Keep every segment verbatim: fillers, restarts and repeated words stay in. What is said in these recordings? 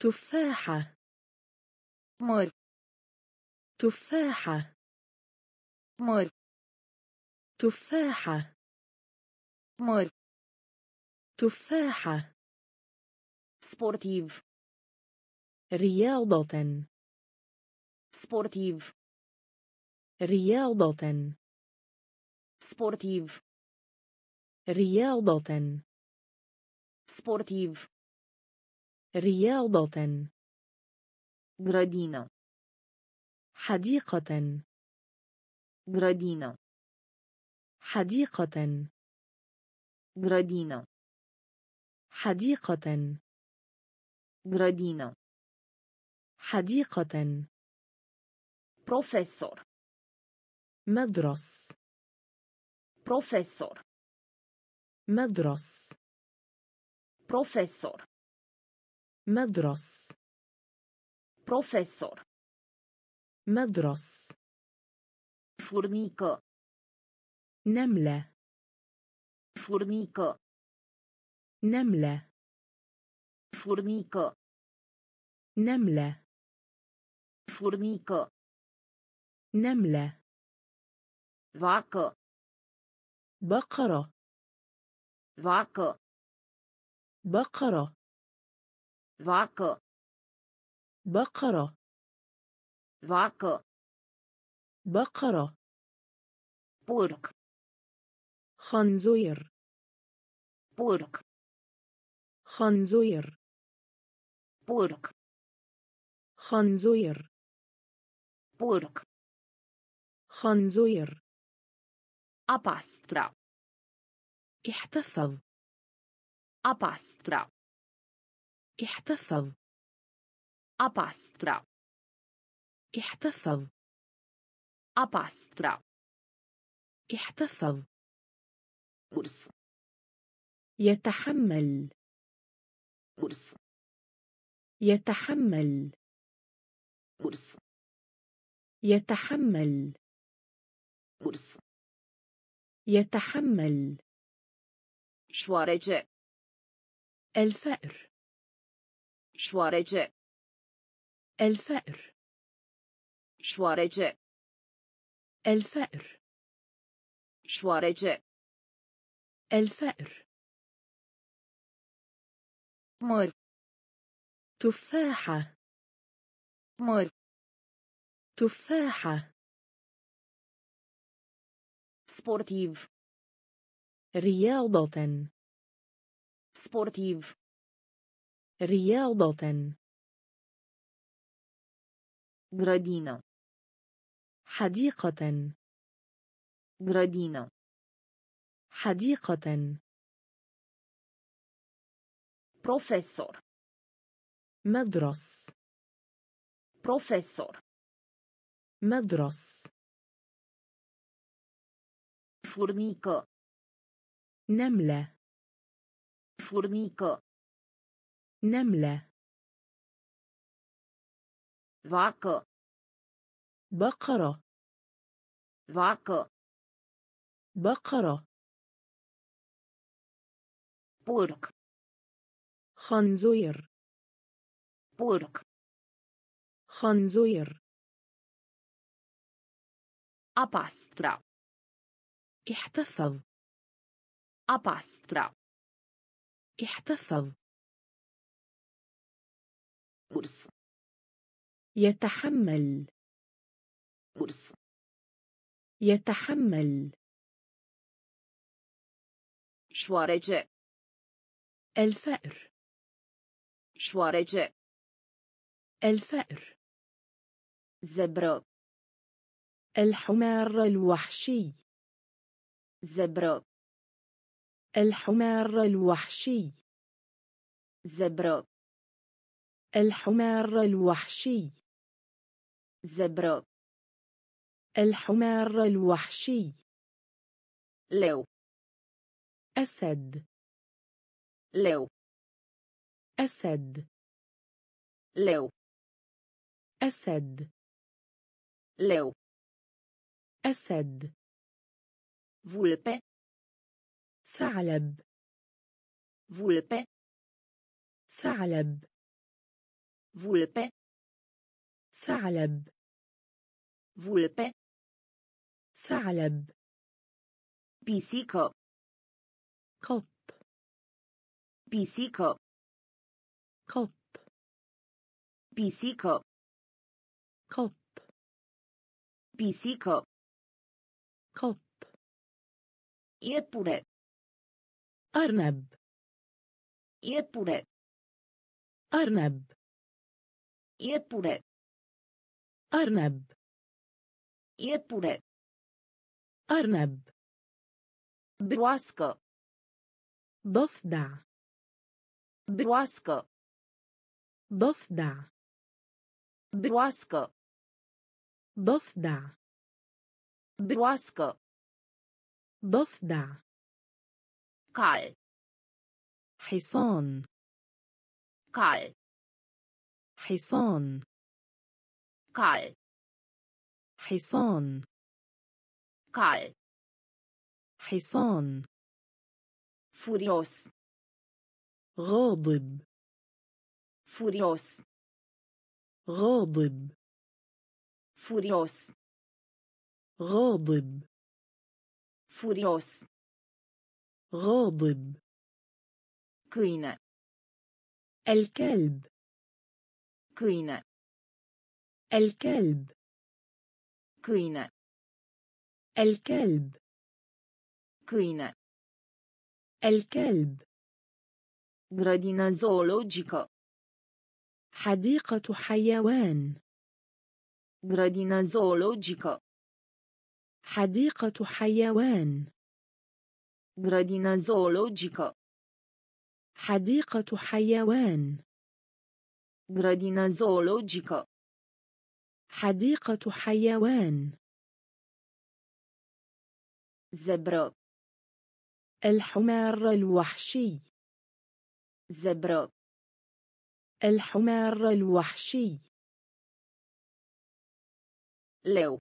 تفاحة مر تفاحة مر تفاحة مر تفاحة سبورتيف رياضة سبورتيف رياضة سبورتيف رياضة سبورتيف رياضة جرادينا حديقة جرادينا حديقة جرادينا حديقة جرادينا حديقة بروفيسور مدرس بروفيسور مدرس بروفيسور مدرس بروفيسور مدرس فورنيكا نملة فورنيكا نملة فورنيكا نملة فورنيكا نملة ضعكا بقرة ضعكا بقرة ضعكا بقرة ضعكا بقرة بورك خنزير بورك خنزير بورك خنزير بورك خنزير أباسترا احتفظ أباسترا احتفظ أباسترا احتفظ أباسترا احتفظ أرس يتحمل أرس يتحمل أرس يتحمل أرس يتحمل شوارج الفأر شوارج الفأر شوارج الفأر شوارج الفأر مر تفاحة مر تفاحة سبورتيف رياضة سبورتيف رياضة جرادينا حديقة جرادينا حديقة بروفيسور مدرس بروفيسور مدرس فورنيكا نملة فورنيكا نملة ضعكا بقرة ضعكا بقرة بورك خنزير بورك خنزير أباسترا احتفظ أباسترا احتفظ أرس يتحمل أرس يتحمل شوارج الفأر شوارج الفأر زبرة الحمار الوحشي زبرة الحمار الوحشي زبرة الحمار الوحشي زبرة الحمار الوحشي لو أسد لو أسد لو أسد لو أسد فولبي ثعلب فولبي ثعلب vulpe ثعلب vulpe ثعلب بيسيكا قط بيسيكا قط بيسيكا قط بيسيكا قط يبورة أرنب يبورة أرنب يبورة أرنب يبورة أرنب برواسكا ضفدع برواسكا ضفدع برواسكا ضفدع برواسكا ضفدع قال حصان قال حصان قال حصان قال حصان فوريوس غاضب فوريوس غاضب فوريوس غاضب فوريوس غاضب كوينة الكلب كوينة الكلب كوينة الكلب كوينة الكلب جرادينا زولوجيكا حديقة حيوان جرادينا زولوجيكا حديقة حيوان جرادينا زولوجيكا حديقة حيوان جرادينا زولوجيكا حديقة حيوان زبرة الحمار الوحشي زبرة الحمار الوحشي لو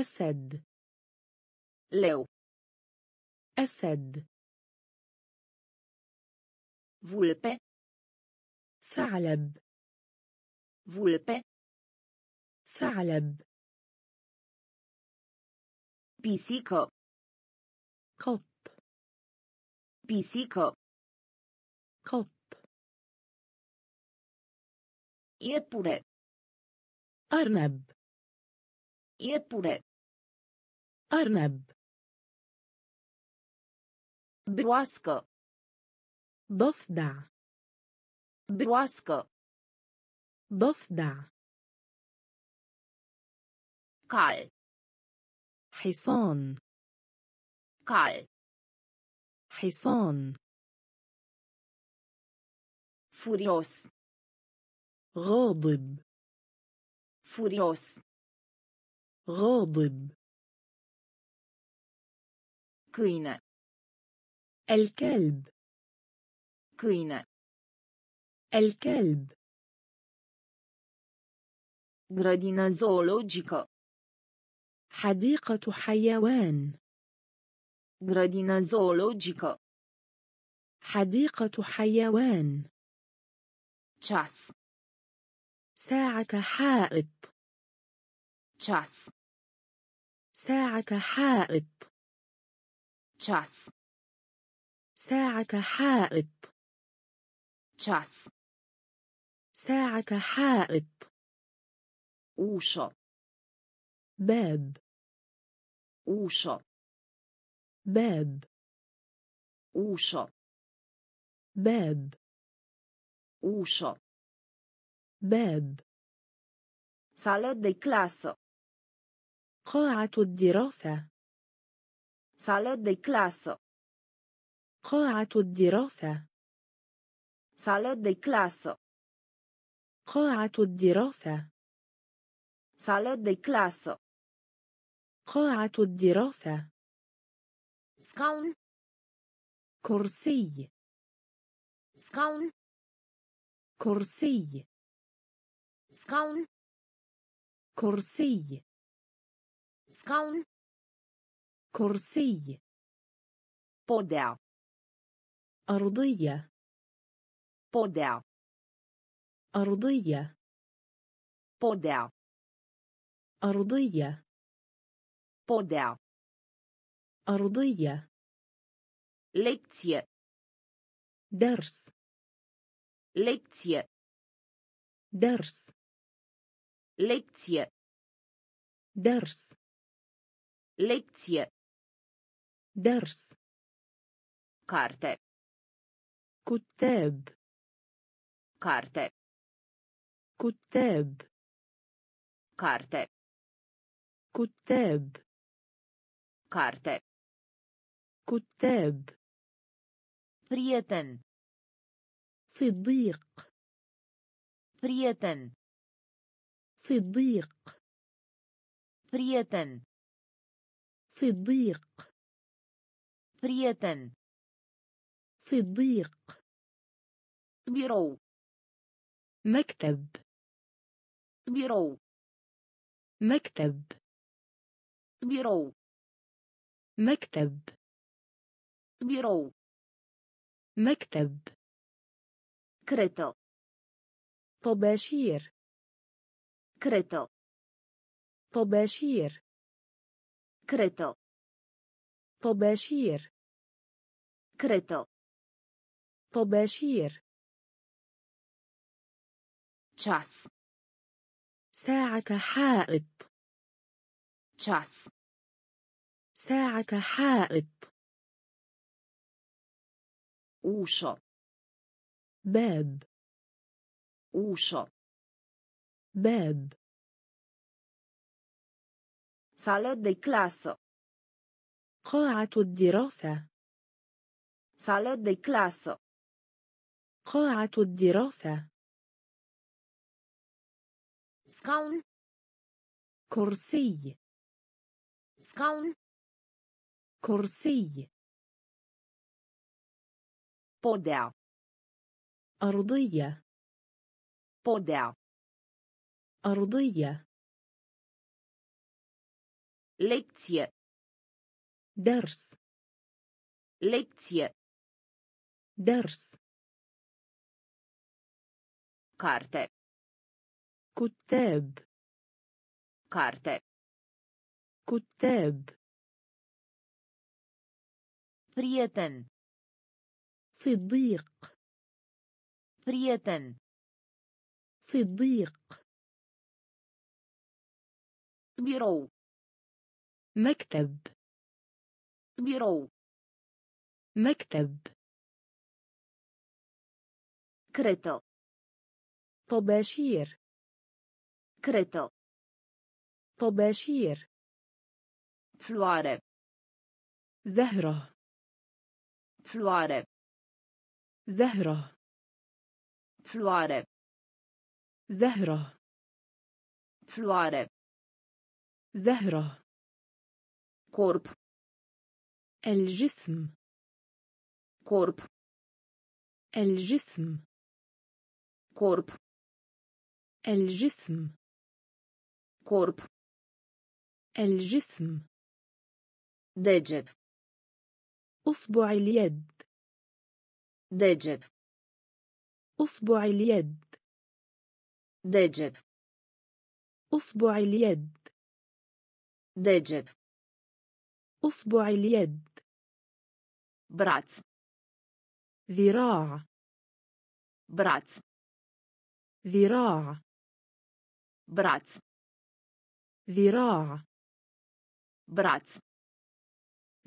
أسد لو أسد vulpe ثعلب vulpe ثعلب بيسيكا قط بيسيكا قط يبورة أرنب يبورة أرنب برواسكا ضفدع برواسكا ضفدع قال حصان قال حصان فوريوس غاضب فوريوس غاضب كوينة الكلب كوينة الكلب جرادينا زولوجيكا حديقة حيوان جرادينا زولوجيكا حديقة حيوان تشاس ساعة حائط تشاس ساعة حائط تشاس ساعة حائط تشاس ساعة حائط أوشا باب أوشا باب أوشا باب أوشا باب صالة دي كلاس قاعة الدراسة صالة دي كلاس قاعة الدراسة صالة دي كلاس قاعة الدراسة صالة دي كلاس قاعة الدراسة سكون كرسي سكون كرسي سكون كرسي سكون كرسي بودع أرضية بودع أرضية. podea. أرضية. podea. أرضية. lekție. درس. lekție. درس. lekție. درس. lekție. درس. carte. كتاب. carte. كتاب. carte. كتاب. carte. كتاب. prieten. صديق. prieten. صديق. prieten. صديق. prieten. صديق. بيرو. مكتب. بيرو. مكتب. بيرو. مكتب. بيرو. مكتب. كريتو. طباشير. كريتو. طباشير. كريتو. طباشير. كريتو. طباشير. час. ساعة حائط. час. ساعة حائط. أوشا. باب. أوشا. باب. صالة دي كلاسة. قاعة الدراسة. صالة دي كلاسة. قاعة الدراسة. سكون. كرسي. سكون. كرسي. podea. أرضية. podea. أرضية. lekție. درس. lekție. درس. carte. كتاب. carte. كتاب. prieten. صديق. prieten. صديق. بيرو. مكتب. بيرو. مكتب. كريتو. طباشير. كريتو. طباشير. فلوارة. زهرة. فلوارة. زهرة. فلوارة. زهرة. فلوارة. زهرة. كورب. الجسم. كورب. الجسم. كورب. الجسم. كورب. الجسم. دجت. أصبع اليد. دجت. أصبع اليد. دجت. أصبع اليد. دجت. أصبع اليد. براتس. ذراع. براتس. ذراع. براتس. ذراع. براتس.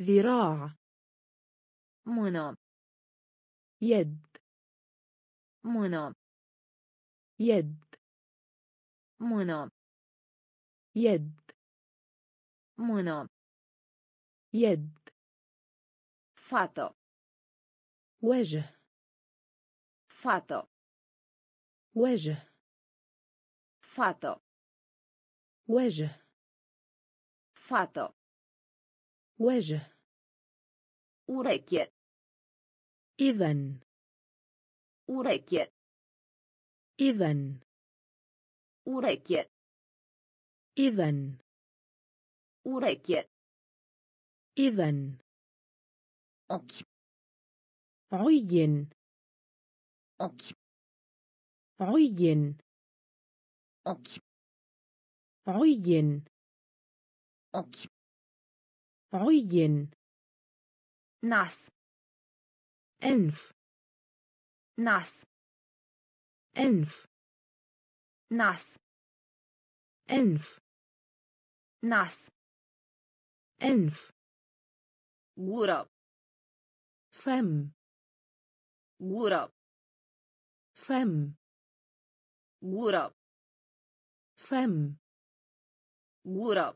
ذراع. منا. يد. منا. يد. منا. يد. منا. يد. فاتو. وجه. فاتو. وجه. فاتو. وجه. فاتو. وجه. أوريكي. إذن. أوريكي. إذن. أوريكي. إذن. أوريكي. إذن. أوك. عين. أوك. عين عين عين ناس أنف ناس أنف ناس أنف ناس أنف غورة فم غورة فم غورة فم غورة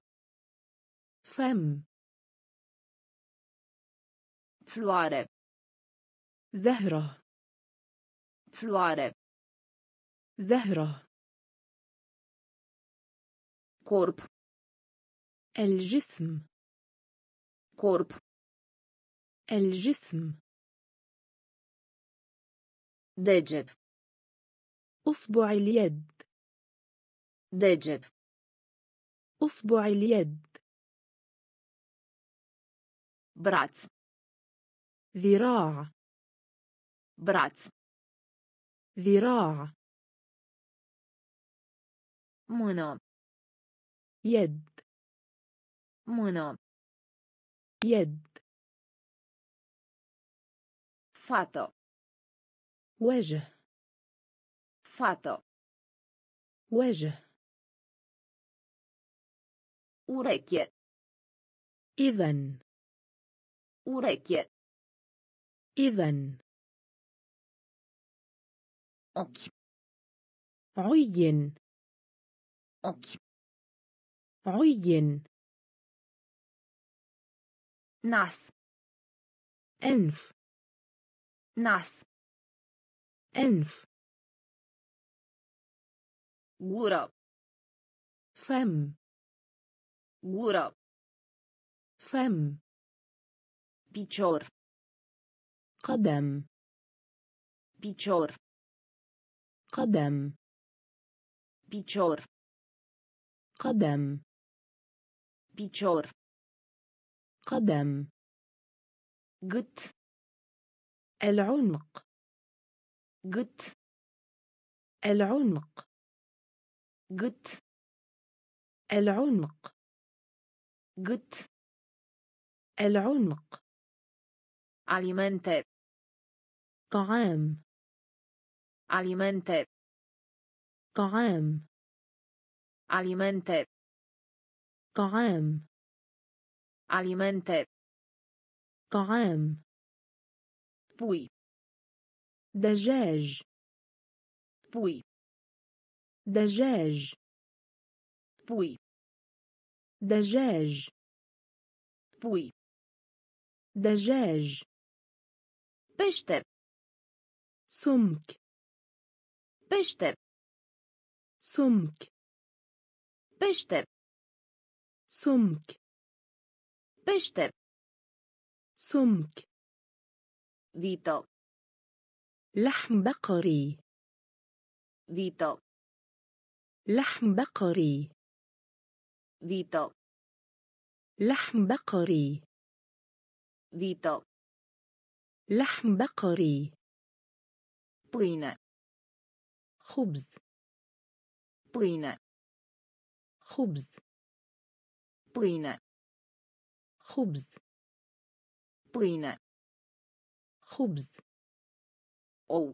فم floare زهرة floare زهرة corp الجسم corp الجسم deget أصبع اليد deget أصبع اليد braț ذراع braț ذراع mână يد mână يد fată وجه fată وجه ureche إذن ureche إذن ochi عين ochi عين ناس أنف ناس أنف غورة فم غورة فم بيشور قدم بيشور قدم بيشور قدم بيشور قدم قط العنق قط العنق قط العنق قط العنق alimente طعام alimente طعام alimente طعام alimente طعام بوي دجاج بوي دجاج بوي دجاج بوي دجاج بشتر سمك بشتر سمك بشتر سمك بشتر سمك فيتو لحم بقري فيتو لحم بقري فيتو لحم بقري فيتو لحم بقري بوينة خبز بوينة خبز بوينة خبز بوينة خبز أو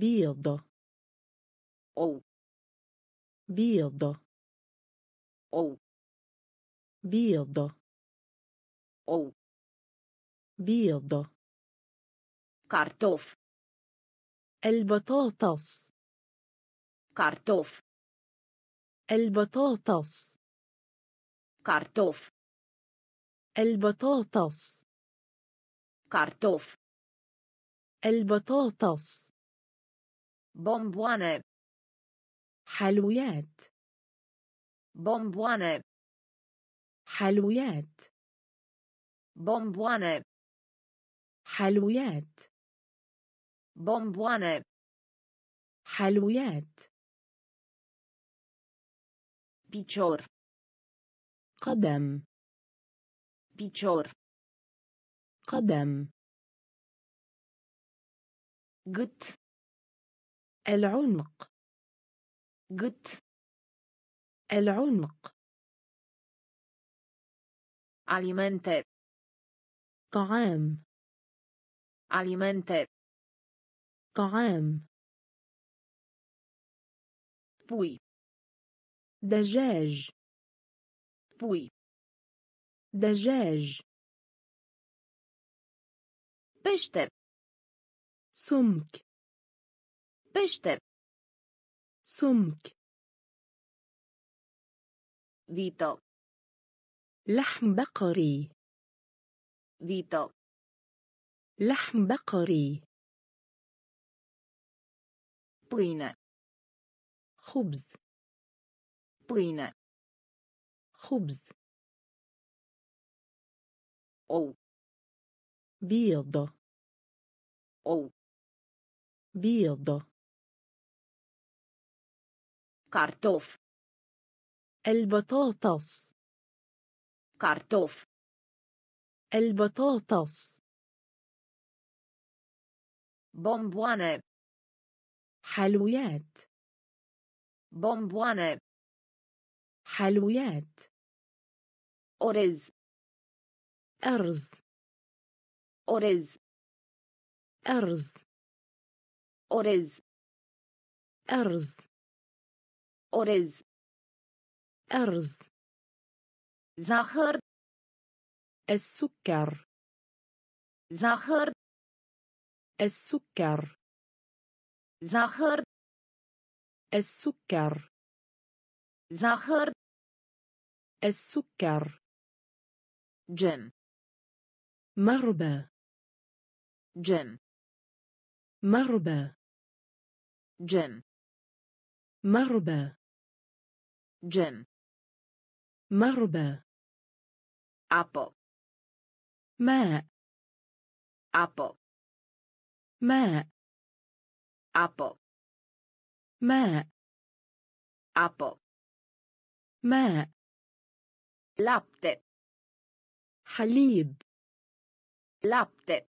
بيض أو بيض أو بيض أو بيض كارتوف البطاطس كارتوف البطاطس كارتوف البطاطس كارتوف البطاطس بونبوانة حلويات بونبوانة حلويات بونبوانة حلويات بونبوانة حلويات بيشور قدم بيشور قدم قط العنق قط العنق alimente طعام alimente طعام بوي دجاج بوي دجاج بشتر سمك بشتر سمك فيتو لحم بقري فيتو لحم بقري بوينة خبز بوينة خبز أو بيض أو بيض كارتوف البطاطس كارتوف البطاطس بونبوانة حلويات بونبوانة حلويات أرز أرز أرز أرز أرز أرز أرز أرز زاخر السكر زاخر السكر زاخر السكر زاخر السكر جم مربى جم مربى جم مربى جم مربى أبو ماء أبو ماء أبو ماء أبو ماء لابتة حليب لابتة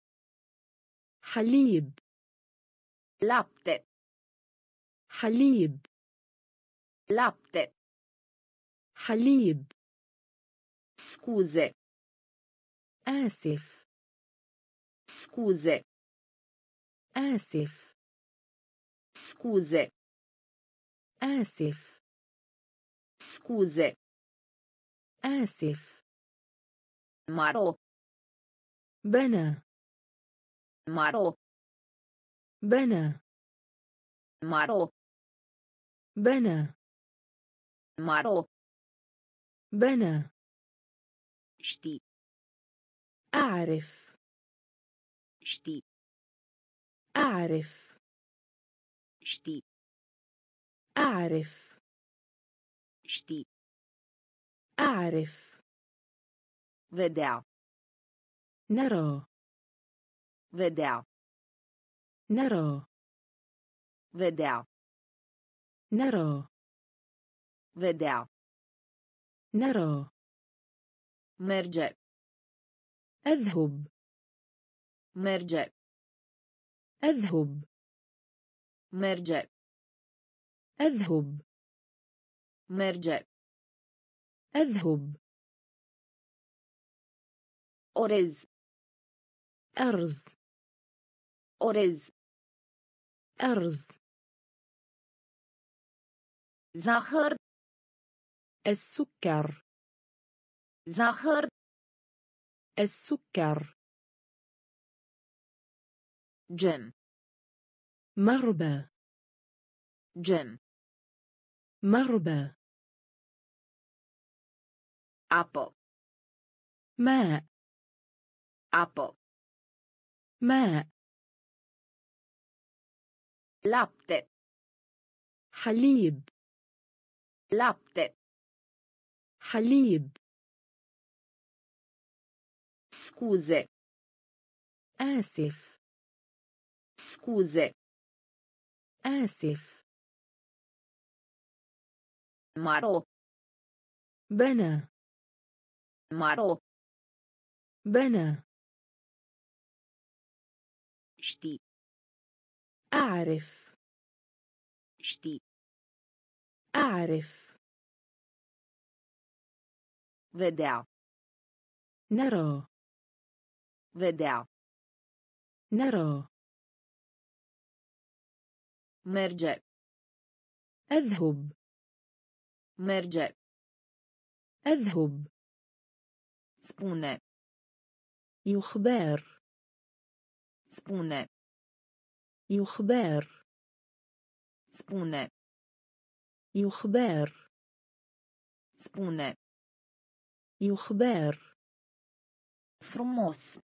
حليب لابتة حليب لابتة حليب سكوزة آسف سكوزة آسف سكوزة آسف سكوزة آسف مارو بنا مارو بنا مارو بنا مارو بنا شتي أعرف شتي أعرف شتي أعرف شتي أعرف ودع نرى ودع نرى ودع نرى ودع نرى مرجع أذهب مرجع أذهب مرجع أذهب مرجع أذهب أرز أرز أرز أرز زاخر السكر زاخر السكر جم مربى جم مربى أبو ماء أبو ماء لابتة حليب لابتة حليب سكوزة آسف سكوزة آسف مارو بنا مارو بنا شتي أعرف شتي أعرف ودع نرى ودع نرى مرجع أذهب مرجع أذهب spune يخبر spune يخبر spune يخبر spune يخبر frumos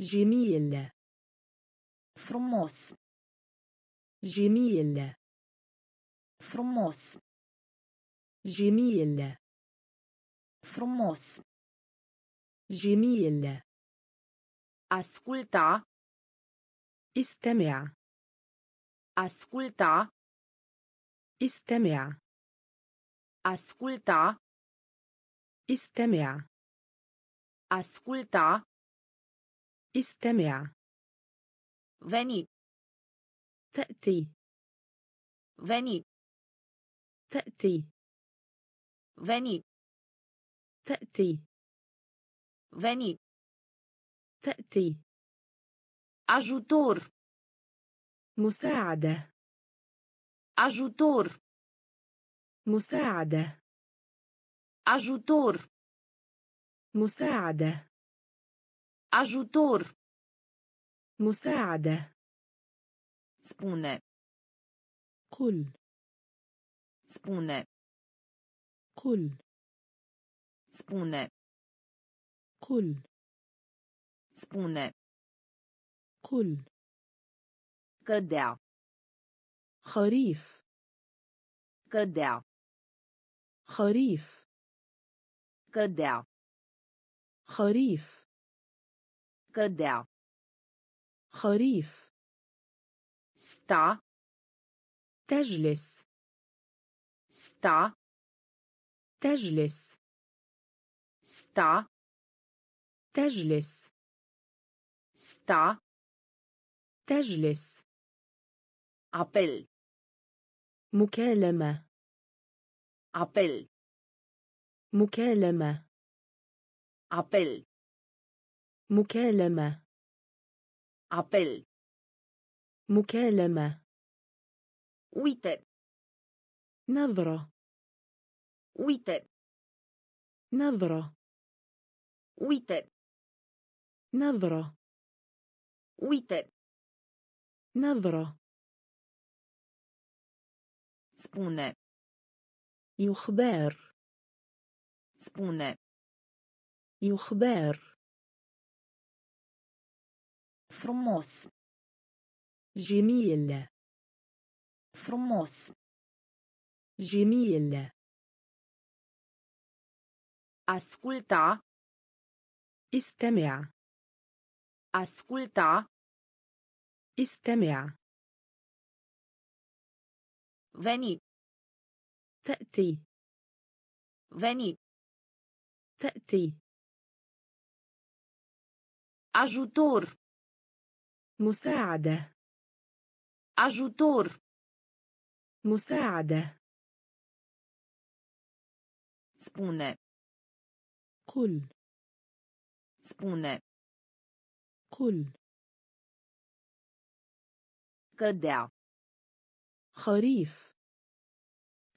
جميل frumos جميل frumos جميل frumos جميل asculta استمع asculta استمع asculta استمع asculta استمع veni تأتي veni تأتي veni تأتي veni تأتي ajutor مساعدة ajutor مساعدة ajutor مساعدة ajutor مساعدة spune قل spune قل spune قل spune قل cădea خريف cădea خريف cădea خريف cădea خريف sta تجلس sta تجلس sta تجلس sta تجلس appel مكالمة appel مكالمة appel مكالمة appel مكالمة uite نظرة uite نظرة uite نظرة uite نظرة spune يخبر spune يخبر frumos جميل frumos جميل asculta استمع asculta استمع veni تأتي veni تأتي ajutor مساعدة ajutor مساعدة spune قل spune قل cădea خريف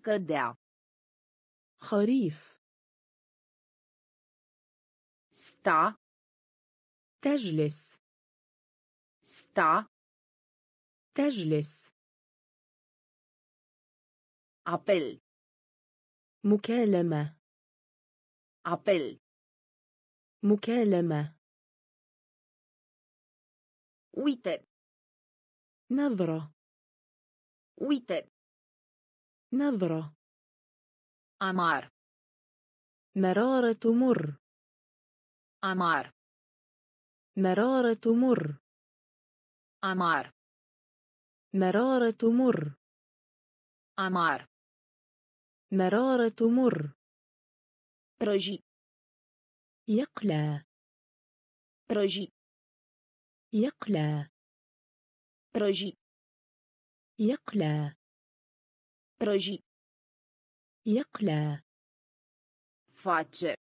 cădea خريف sta تجلس sta تجلس appel مكالمة appel مكالمة uite نظرة uite نظرة amar مرارة مر amar مرارة مر amar مرارة مر amar مرارة مر proji يقلى proji يقلى proji يقلى Prăji. يقلى. Face.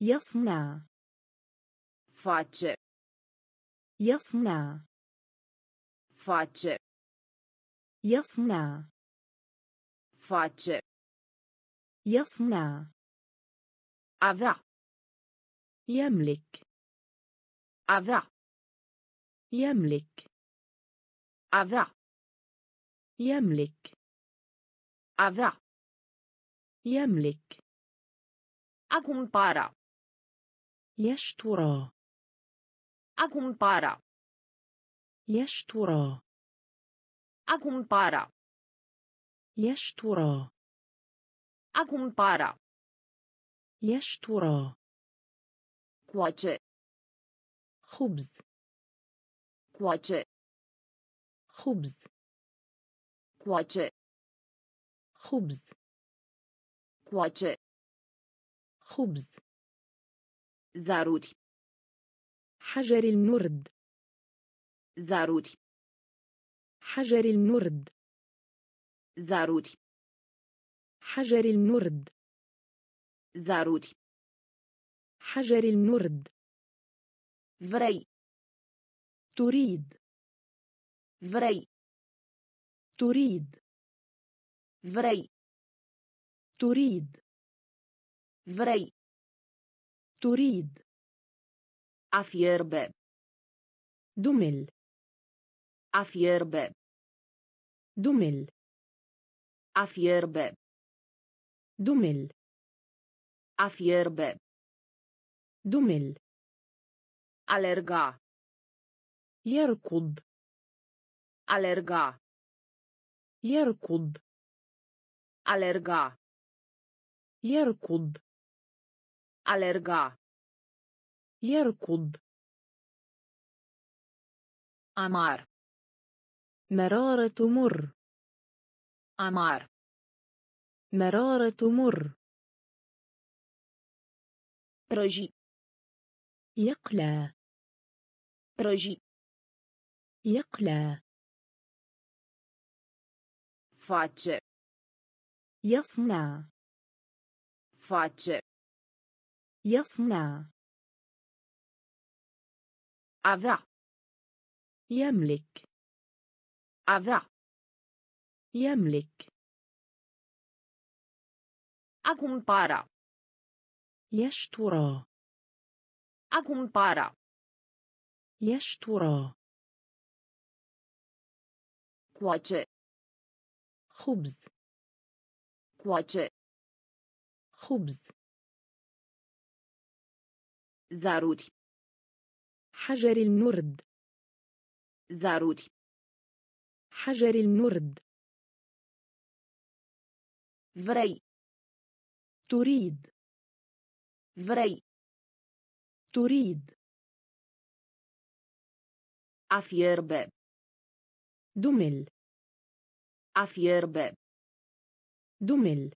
يصنع. Face. يصنع. Face. يصنع. Face. يصنع. Avea. يملك. Avea. يملك. Avea. يملك. Avea. يملك. A cumpăra. يشترى. A cumpăra. يشترى. A cumpăra. يشترى. A cumpăra. يشترى. Coace. خبز. Coace. خبز. Coace. خبز. Coace. خبز. ضروري. حجر النرد. ضروري. حجر النرد. ضروري. حجر النرد. ضروري. حجر النرد. فري. تريد. فري. تريد. فري. تريد. فري. تريد. أفيرب. دمل. أفيرب. دمل. أفيرب. دمل. أفيرب. دمل. ألرجا. يركض. ألرجا. يركض. ألرجا. يركض. ألرجا. يركض. أمار. مرارة مر. أمار. مرارة مر. برجي. يقلى. برجي. يقلى. فاتش. يصنع. Face. يصنع. Avea. يملك. Avea. يملك. A cumpăra. يشترى. A cumpăra. يشترى. Coace. خبز. Coace. خبز. ضروري. حجر النرد. ضروري. حجر النرد. فري. تريد. فري. تريد. أفيرب. دمل. أفيرب. دمل.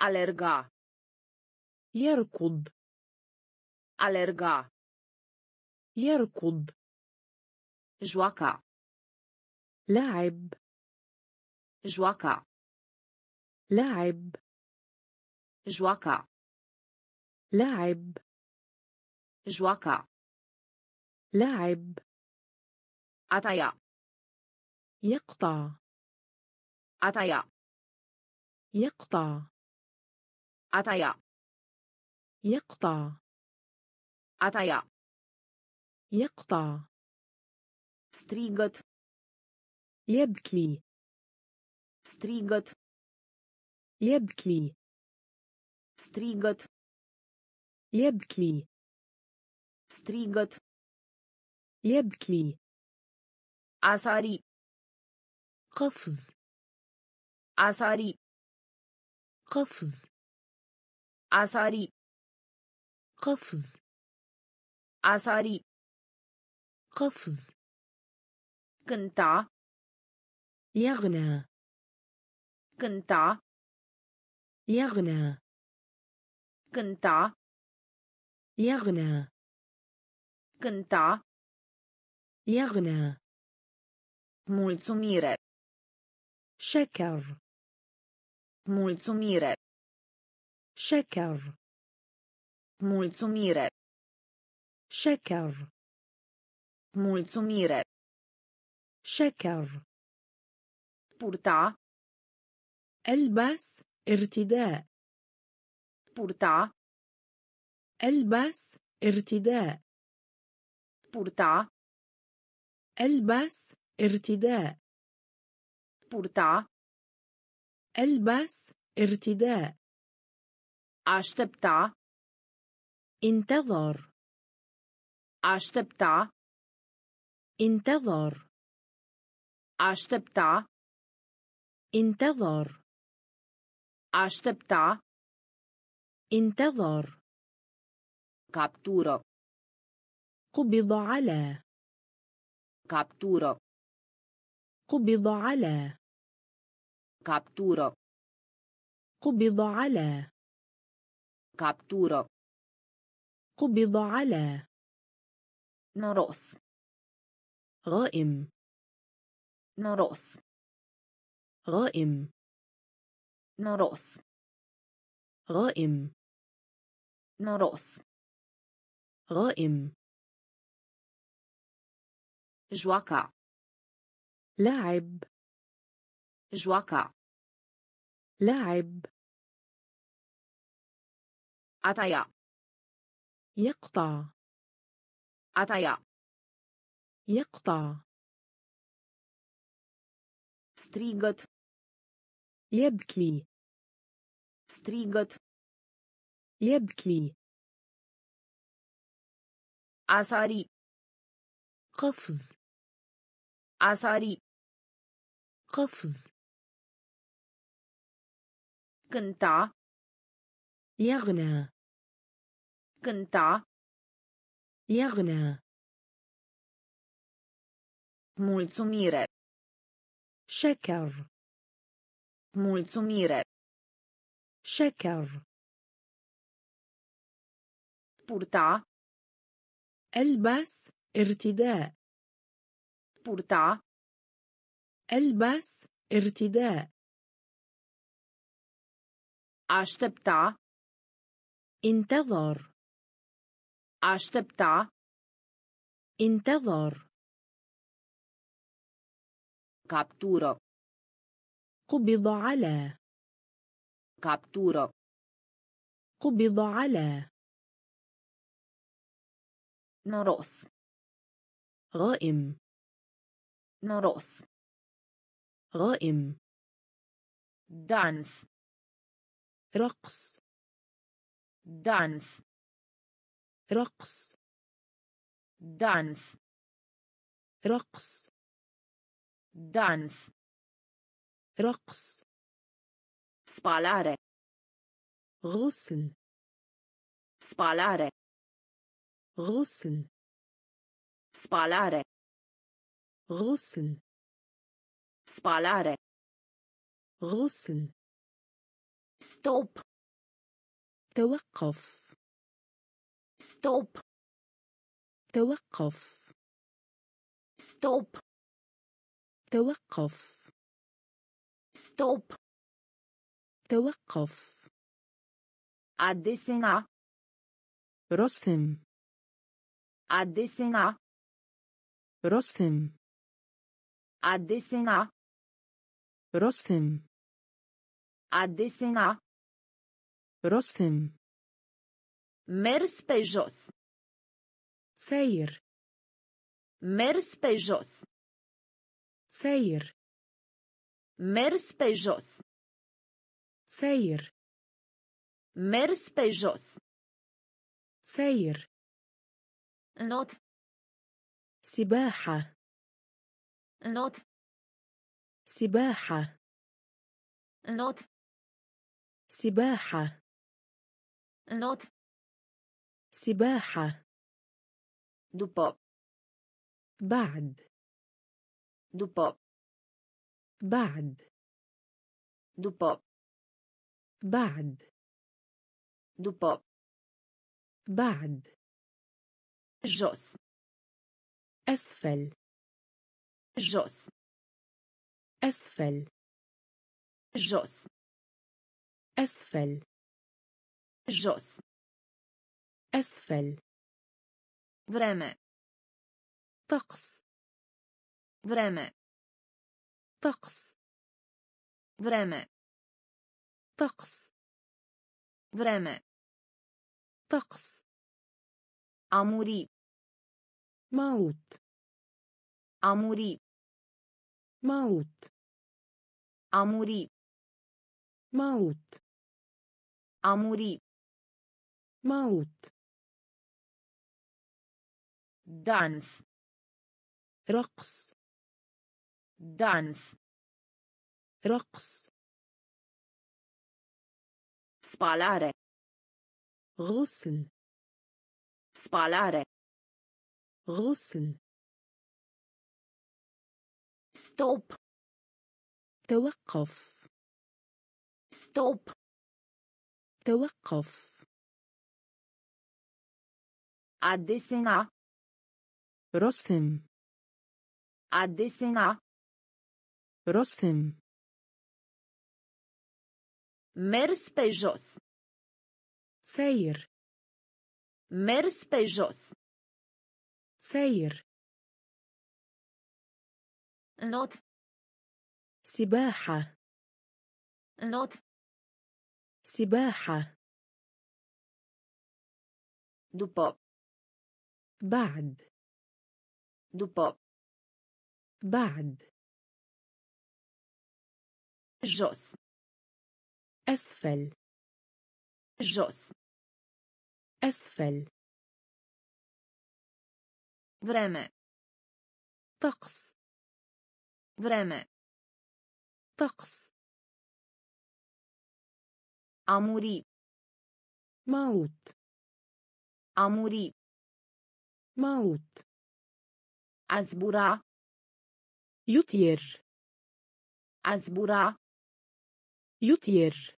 ألرجا. يركض. ألرجا. يركض. جواكا. لاعب. جواكا. لاعب. جواكا. لاعب. جواكا. لاعب. أتايا. يقطع. أتايا. يقطع. أتايا. يقطع. أتايا. يقطع. ستريغت. يبكي. ستريغت. يبكي. ستريغت. يبكي. ستريغت. يبكي. أساري. قفز. أساري. قفز. أساري. قفز. أساري. قفز. كنتا. يغنى. كنتا. يغنى. كنتا. يغنى. كنتا. يغنى. مولțumire. Sheker. Mulțumire. Sheker. Mulțumire. Sheker. Mulțumire. Sheker. Purta. البس ارتداء. Purta. البس ارتداء. Purta. البس ارتداء. Purta. البس ارتداء. أشتبتا. انتظر. أشتبتا. انتظر. أشتبتا. انتظر. أشتبتا. انتظر. Captură. قبض على. Captură. قبض على. Captură. قبض على. Captură. قبض على. نروس. غائم. نروس. غائم. نروس. غائم. نروس. غائم. جواكا. لاعب. جواكا. لاعب. أتايا. يقطع. أتايا. يقطع. ستريغت. يبكي. ستريغت. يبكي. أثري. قفز. أثري. قفز. كنتا. يغنى. كنتا. يغنى. مولتسوميرة. شكر. مولتسوميرة. شكر. بورتا. البس ارتداء. Purta. البس ارتداء. Aștepta. انتظر. Aștepta. انتظر. Captură. قبض على. Captură. قبض على. نروس. غائم. نروس. غائم. دانس. رقص. دانس. رقص. دانس. رقص. دانس. رقص. سبالارة. غسل. سبالارة. غسل. Spalare. غسل. Spalare. غسل. Stop. توقف. Stop. توقف. Stop. توقف. Stop. توقف. A desena. رسم. A desena. رسم. A desena. رسم. A desena. رسم. Mers pe jos. سير. Mers pe jos. سير. Mers pe jos. سير. Mers pe jos. سير. نط. سباحة. نط. سباحة. نط. سباحة. نط. سباحة. دوبا. بعد. دوبا. بعد. دوبا. بعد. دوبا. بعد. جوس. أسفل. جوس. أسفل. جوس أسفل جوس أسفل vreme طقس vreme طقس vreme طقس vreme طقس أموري موت أموري موت أموري موت أموري موت دانس رقص دانس رقص spalare غسل spalare غسل stop توقف stop توقف أدسنا رسم أدسنا رسم مرس بجوس سير مرس بجوس سير نوت سباحة نوت سباحة دوبا بعد دوبا بعد جوس أسفل جوس أسفل vreme طقس vreme طقس أموري موت أموري موت أزبرع يطير أزبرع يطير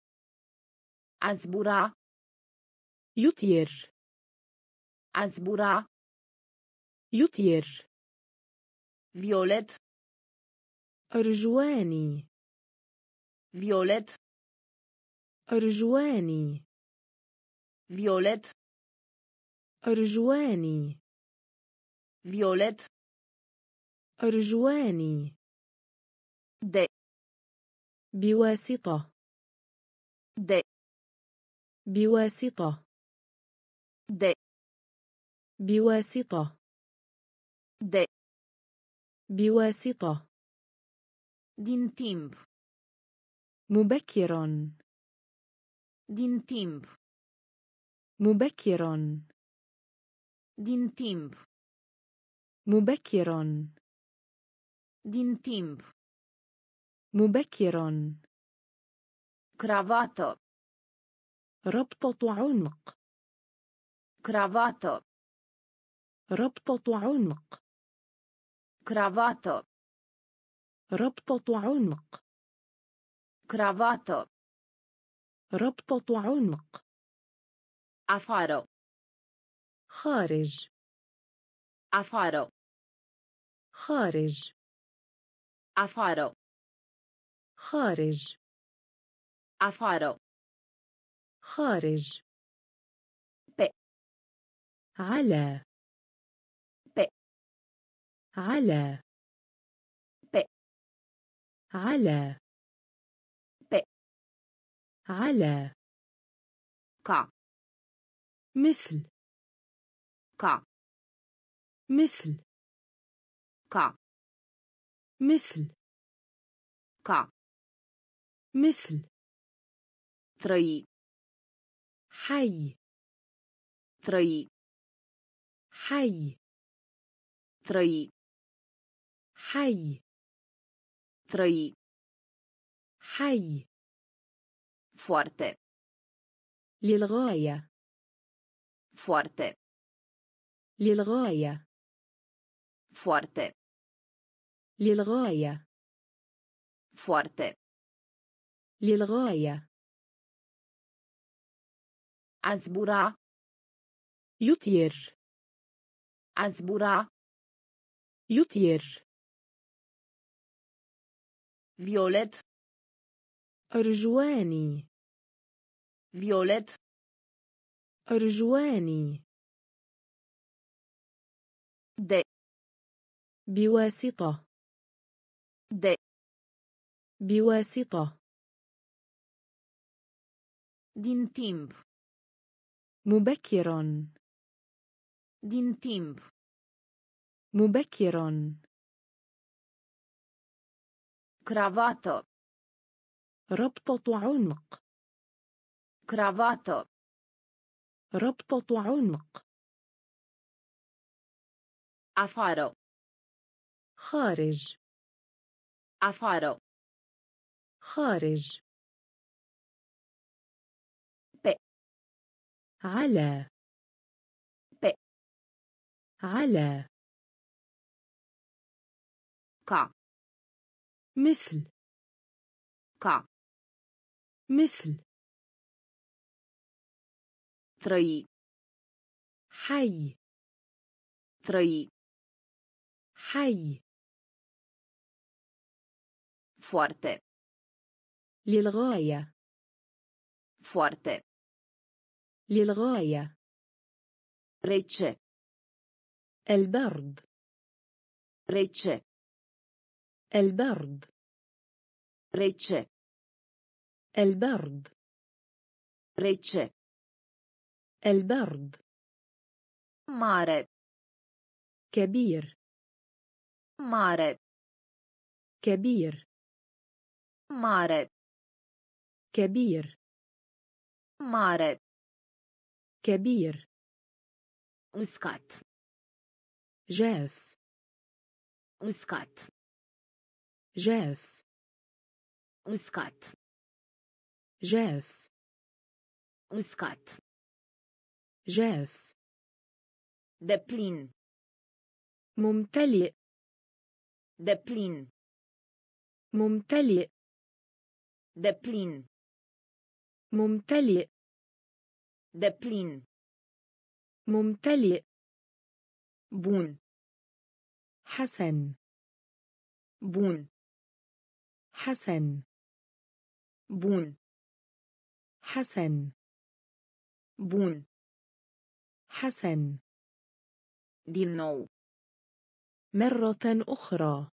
أزبرع يطير أزبرع يطير فيولت أرجواني فيولت أرجواني فيولت أرجواني فيولت أرجواني د بواسطة د بواسطة د بواسطة د بواسطة din timp مبكرا din timp مبكرا din timp مبكرا din timp مبكرا كرافتة ربطة عنق كرافتة ربطة عنق كرافتة ربطة عنق كرافتة ربطة عنق أفارو خارج أفارو خارج أفارو خارج أفارو خارج ب على على ب على ب على ك مثل ك مثل ك مثل ك مثل تري حي تري حي تري حي trăi حي foarte للغاية foarte للغاية foarte للغاية foarte للغاية أزبرع يطير أزبرع يطير فيولت أرجواني. فيولت. أرجواني. د. بواسطة. د. بواسطة. din timp مبكرا din timp مبكرا cravată ربطة عنق cravată ربطة عنق afară خارج afară خارج على ب على ك مثل ك مثل تري حي تري حي foarte للغاية foarte للغاية. ريتشة. البرد. ريتشة. البرد. ريتشة. البرد. ريتشة. البرد. مارة. كبير. مارة. كبير. مارة. كبير. مارة. كبير مسكات جاف مسكات جاف مسكات جاف مسكات جاف دبلين ممتلئ دبلين ممتلئ دبلين ممتلئ دبلين ممتلئ بون حسن بون حسن بون حسن بون حسن دينو مرة أخرى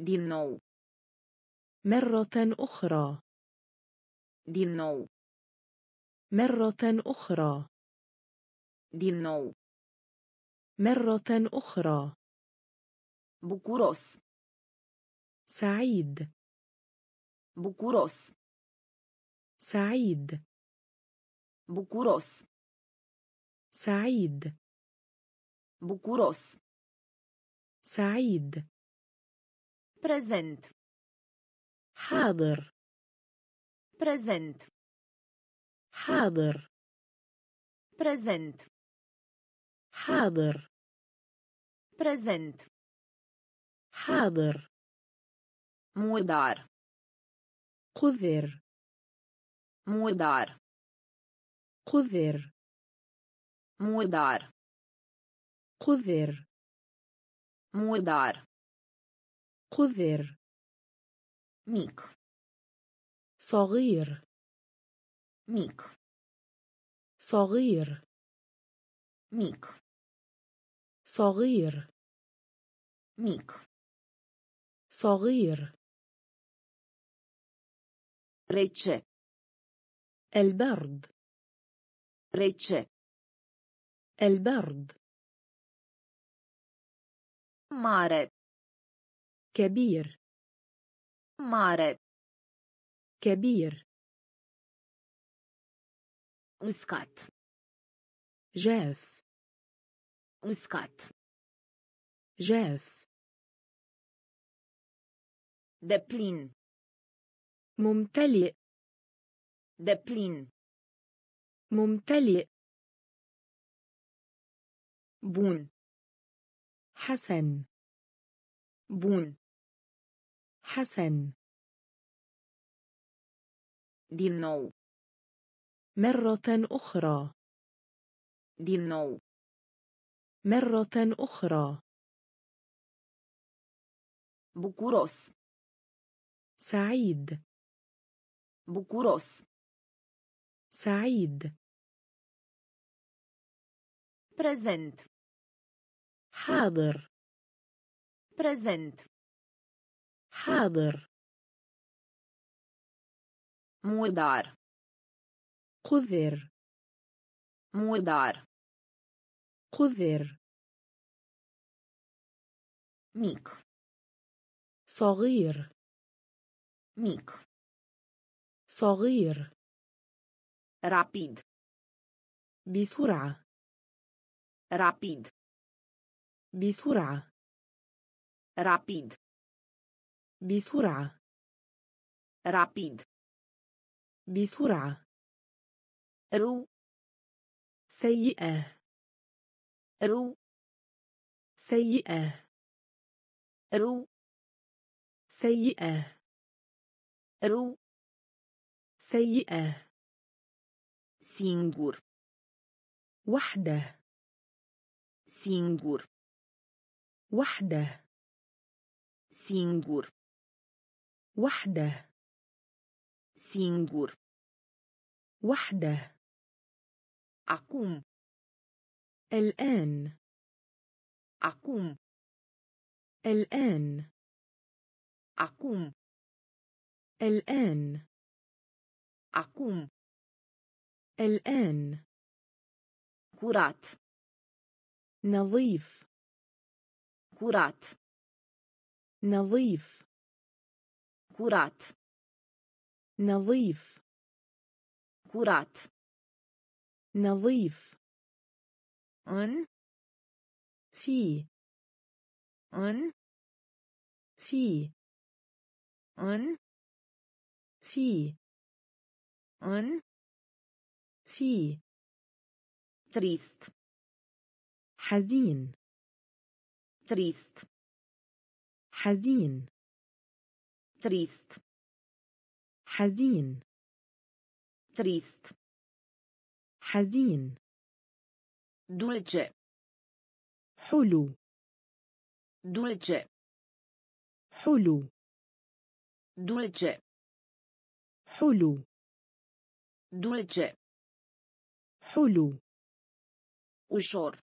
دينو مرة أخرى دينو مرة أخرى. din nou. مرة أخرى. bucuros. سعيد. bucuros. سعيد. bucuros. سعيد. bucuros. سعيد. present. حاضر. present. حاضر. present. حاضر. present. حاضر. مردار. قذر. مردار. قذر. مردار. قذر. مردار. قذر. ميك. صغير. ميك صغير ميك صغير ميك صغير ريتشة البرد ريتشة البرد مارة كبير مارة كبير مسكات جاف مسكات جاف دبلين ممتلئ دبلين ممتلئ بون حسن بون حسن din nou مرة أخرى. din nou. مرة أخرى. bucuros. سعيد. bucuros. سعيد. Prezent. حاضر. Prezent. حاضر. مودار. قذر. مودار. قذر. ميك. صغير. ميك. صغير. رابيد. بسرعة. رابيد. بسرعة. رابيد. بسرعة. رابيد. بسرعة. رو. سيئة. رو. سيئة. رو. سيئة. رو. سيئة. سينغور. وحده. سينغور. وحده. سينغور. وحده. سينغور. وحده. أقوم. الآن. أقوم. الآن. أقوم. الآن. أقوم. الآن. كرات. نظيف. كرات. نظيف. كرات. نظيف. كرات. نظيف. أن. في. أن. في. أن. في. أن. في. تريست. حزين. تريست. حزين. تريست. حزين. تريست. حزين. دولجة. حلو. دولجة. حلو. دولجة. حلو. دولجة. حلو. ușor.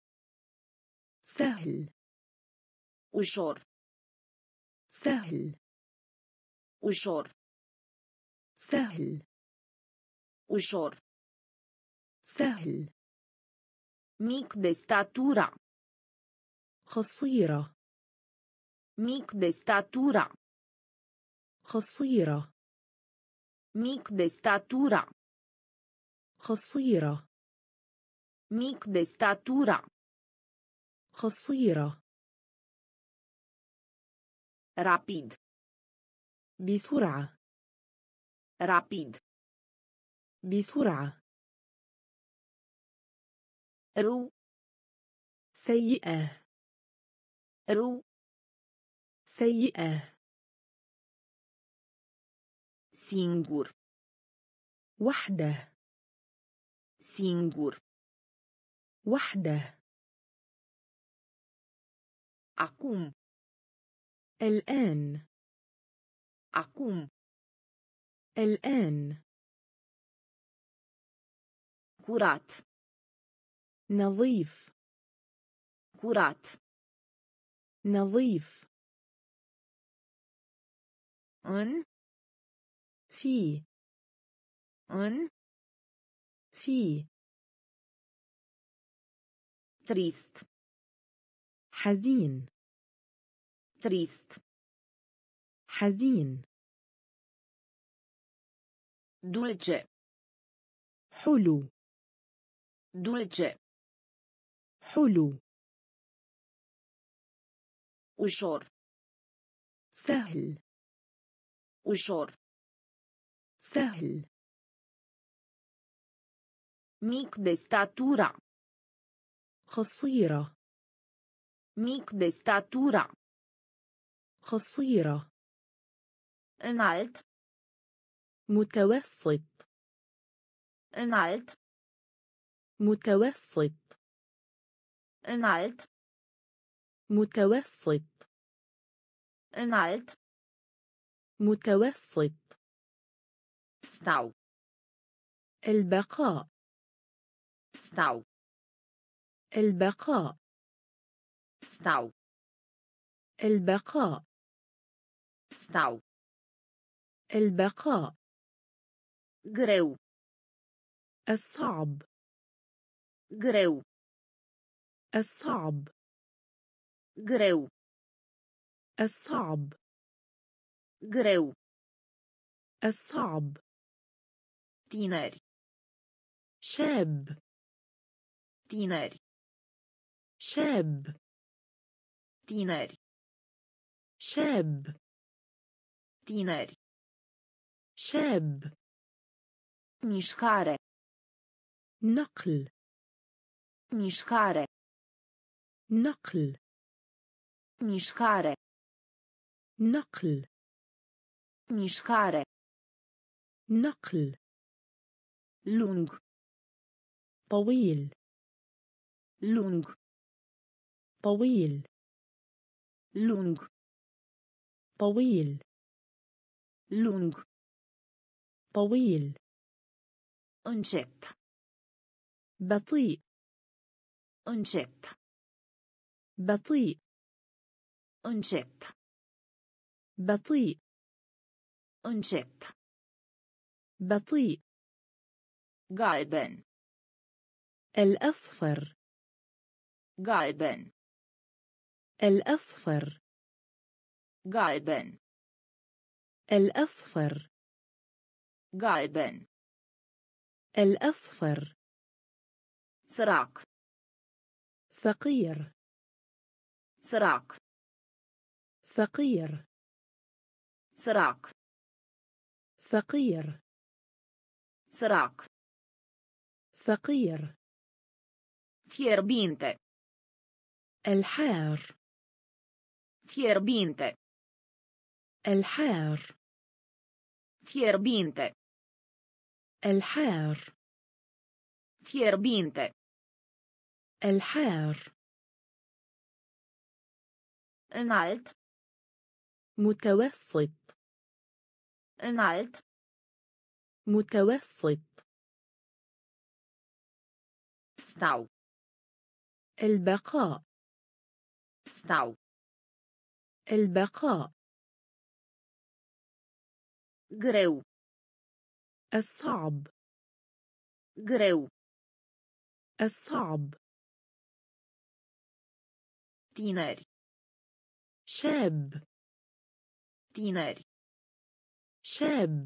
سهل. ușor. سهل. ușor. سهل. ușor. سهل. mic de statură. قصيرة. mic de statură. قصيرة. mic de statură. قصيرة. mic de statură. قصيرة. rapid. بسرعة. rapid. بسرعة. رو. سيئة. رو. سيئة. singur. وحده. سينغور. وحده. أقوم. الآن. أقوم. الآن. كرات. نظيف. كرات. نظيف. أن. في. أن. في. تريست. حزين. تريست. حزين. دولجة. حلو. دولجة. حلو. ușor. سهل. ușor. سهل. mic de statură. قصيرة. mic de statură. قصيرة. înalt. متوسط. înalt. متوسط. înalt. متوسط. înalt. متوسط. stau البقاء stau البقاء stau البقاء stau البقاء greu الصعب greu الصعب greu الصعب greu الصعب tineri شاب tineri شاب tineri شاب tineri شاب mișcare نقل mișcare نقل mișcare نقل mișcare نقل lung طويل lung طويل lung طويل lung طويل încet بطيء încet بطيء încet بطيء încet بطيء غالباً الأصفر غالباً الأصفر غالباً الأصفر غالباً الأصفر سراق ثقير سراق ثقير سراق ثقير سراق ثقير fierbinte الحار fierbinte الحار fierbinte الحار fierbinte الحار înalt متوسط انعلت متوسط stau البقاء stau البقاء greu الصعب greu الصعب tineri شاب tineri شاب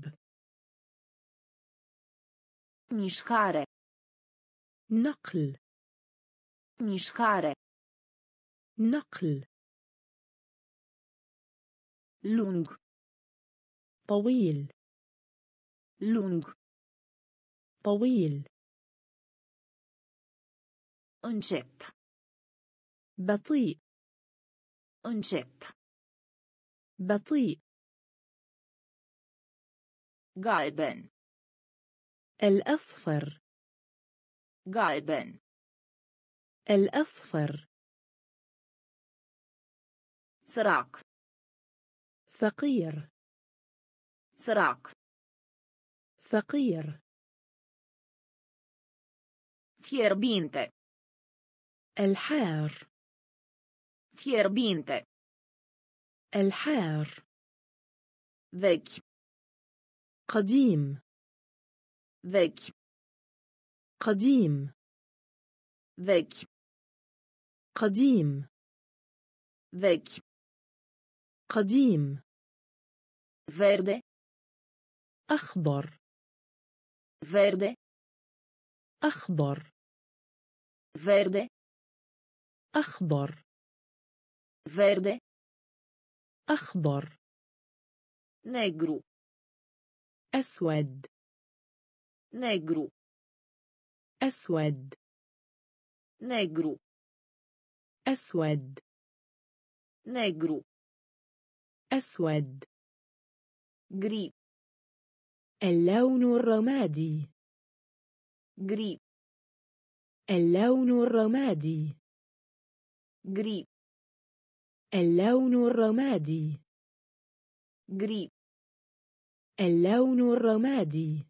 mișcare نقل mișcare نقل lung طويل lung طويل încet بطيء încet بطيء غالباً الأصفر غالباً الأصفر سراق ثقير سراق ثقير fierbinte الحار fierbinte الحار vechi قديم vechi قديم vechi قديم vechi قديم verde أخضر verde أخضر verde أخضر verde أخضر negru أسود negru أسود negru أسود negru أسود gri اللون الرمادي gri اللون الرمادي gri اللون الرمادي gri اللون الرمادي.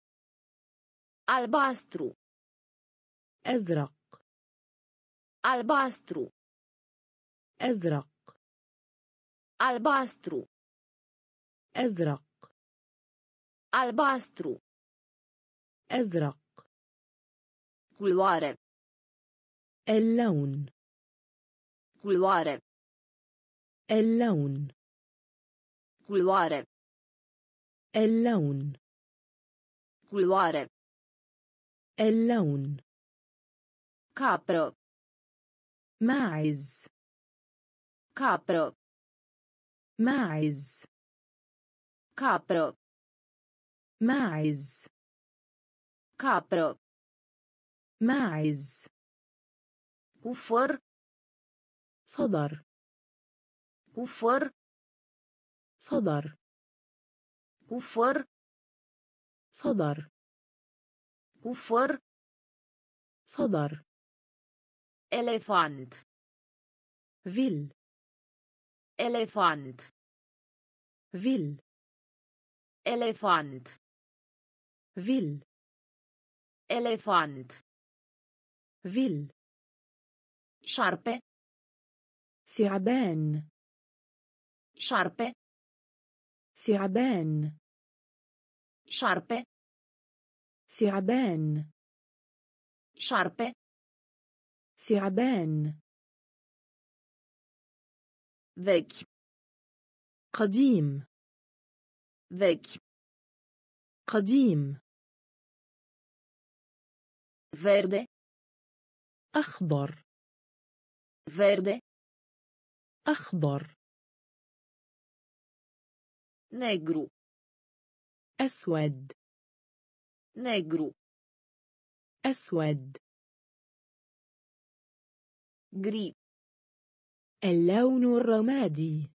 الباسترو. أزرق. الباسترو. أزرق. الباسترو. أزرق. الباسترو. أزرق. كلوارة. اللون. كلوارة. اللون. كلوارة. اللون. كلوارة. اللون. كابرو. ماعز. كابرو. ماعز. كابرو. ماعز. كابرو. ماعز. كفر. صدر. كفر. صدر. كفر. صدر. كفر. صدر. إليفانت. فيل. إليفانت. فيل. إليفانت. فيل. إليفانت. فيل. شاربة. ثعبان. شاربة. ثعبان. شاربة. ثعبان. شاربة. ثعبان. ذك. قديم. ذك. قديم. verde. أخضر. verde. أخضر. negru. أسود. negru. أسود. gris. اللون الرمادي.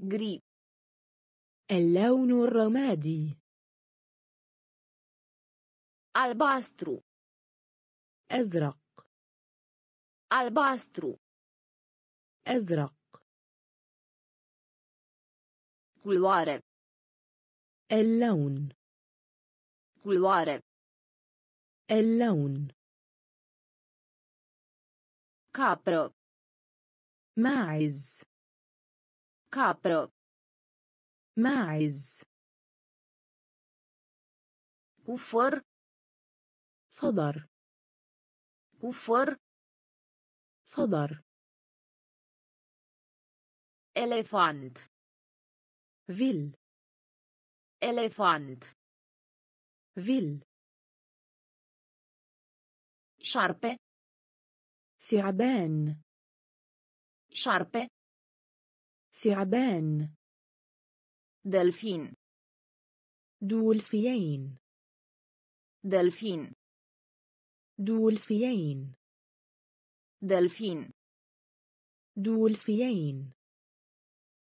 gris. اللون الرمادي. albastru. أزرق. albastru. أزرق. culoare. اللون. culoare. اللون. كابرو. ماعز. كابرو. ماعز. كفر. صدر. كفر. صدر. إليفانت. فيل. إليفانت. فيل. شاربة. ثعبان. شاربة. ثعبان. دلفين. دولفيين. دلفين. دولفيين. دلفين. دولفيين.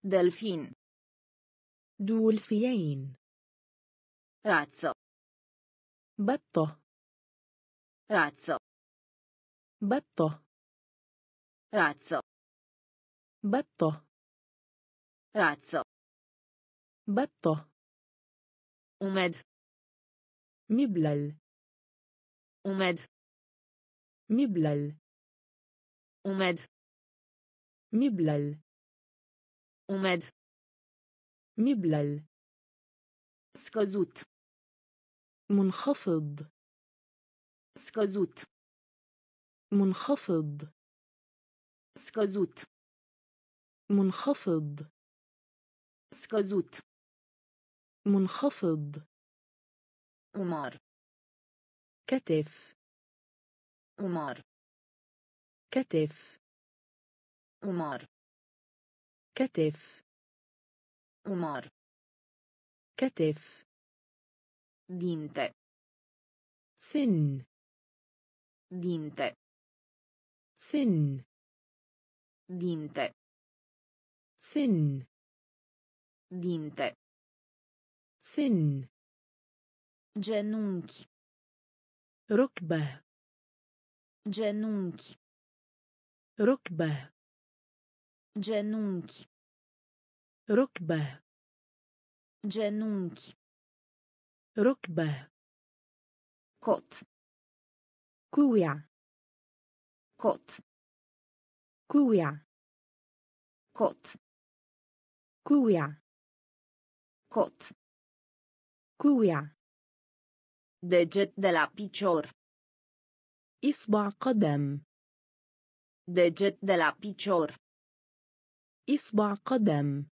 دلفين. دولفيين. رازة. بطة. رازة. بطة. رازة. بطة. رازة. بطة. أمد. مبلل. أمد. مبلل. أمد. مبلل. أمد. مبلل. سكازوت. منخفض. سكازوت. منخفض. سكازوت. منخفض. سكازوت. منخفض. أمار. كتف. أمار. كتف. أمار. كتف. أمار. كتف. دينت. سن. دينت. سن. دينت. سن. دينت. سن. جنونك. ركبة. جنونك. ركبة. جنونك. ركبة. genunchi ركبة كوت كويا كوت كويا كوت كويا كوت كويا deget de la picior إصبع قدم deget de la picior إصبع قدم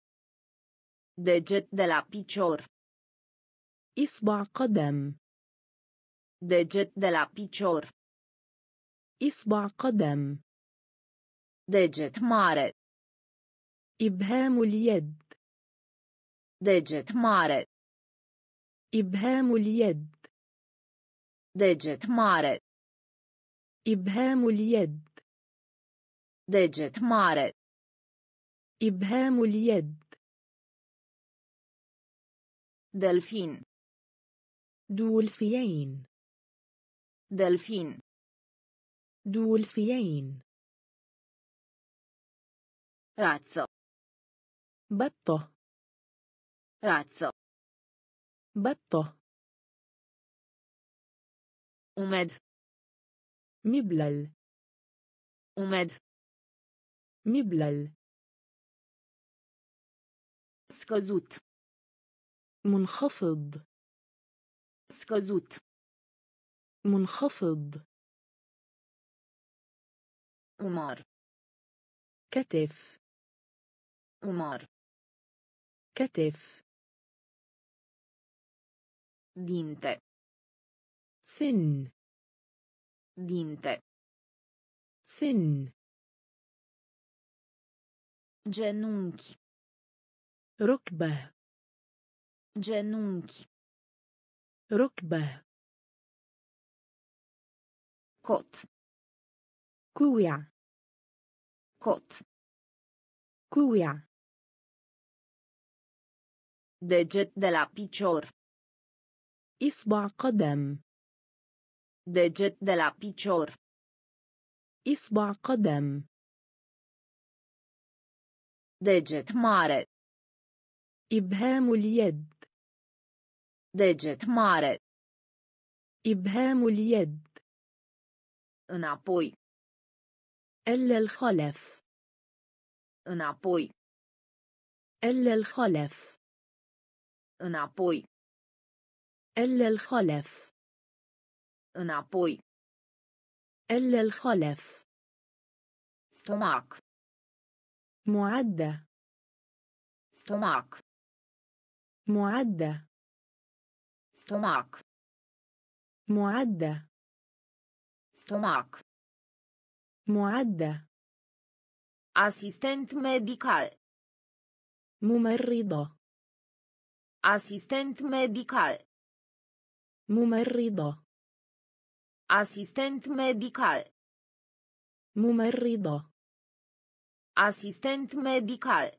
deget de la picior إصبع قدم. Deget de la picior. إصبع قدم. Deget mare. إبهام اليد. Deget mare. إبهام اليد. Deget mare. إبهام اليد. Deget mare. إبهام اليد. دلفين. دولفين دلفين دولفين رازو بطة رازو بطة أمد مبلل أمد مبلل سكزوت منخفض سكزوت منخفض أمار كتف أمار كتف دينت سن دينت سن جنونكي ركبة جنونكي ركبة كوت كويا كوت كويا deget de la picior إصبع قدم deget de la picior إصبع قدم deget mare إبهام اليد Deget mare. إبهام اليد. Înapoi. إلا الخلف. Înapoi. إلا الخلف. Înapoi. إلا الخلف. Înapoi. إلا الخلف. Stomac. معدة. Stomac. معدة. stomac معدة stomac معدة asistent medical ممرضة asistent medical ممرضة asistent medical ممرضة asistent medical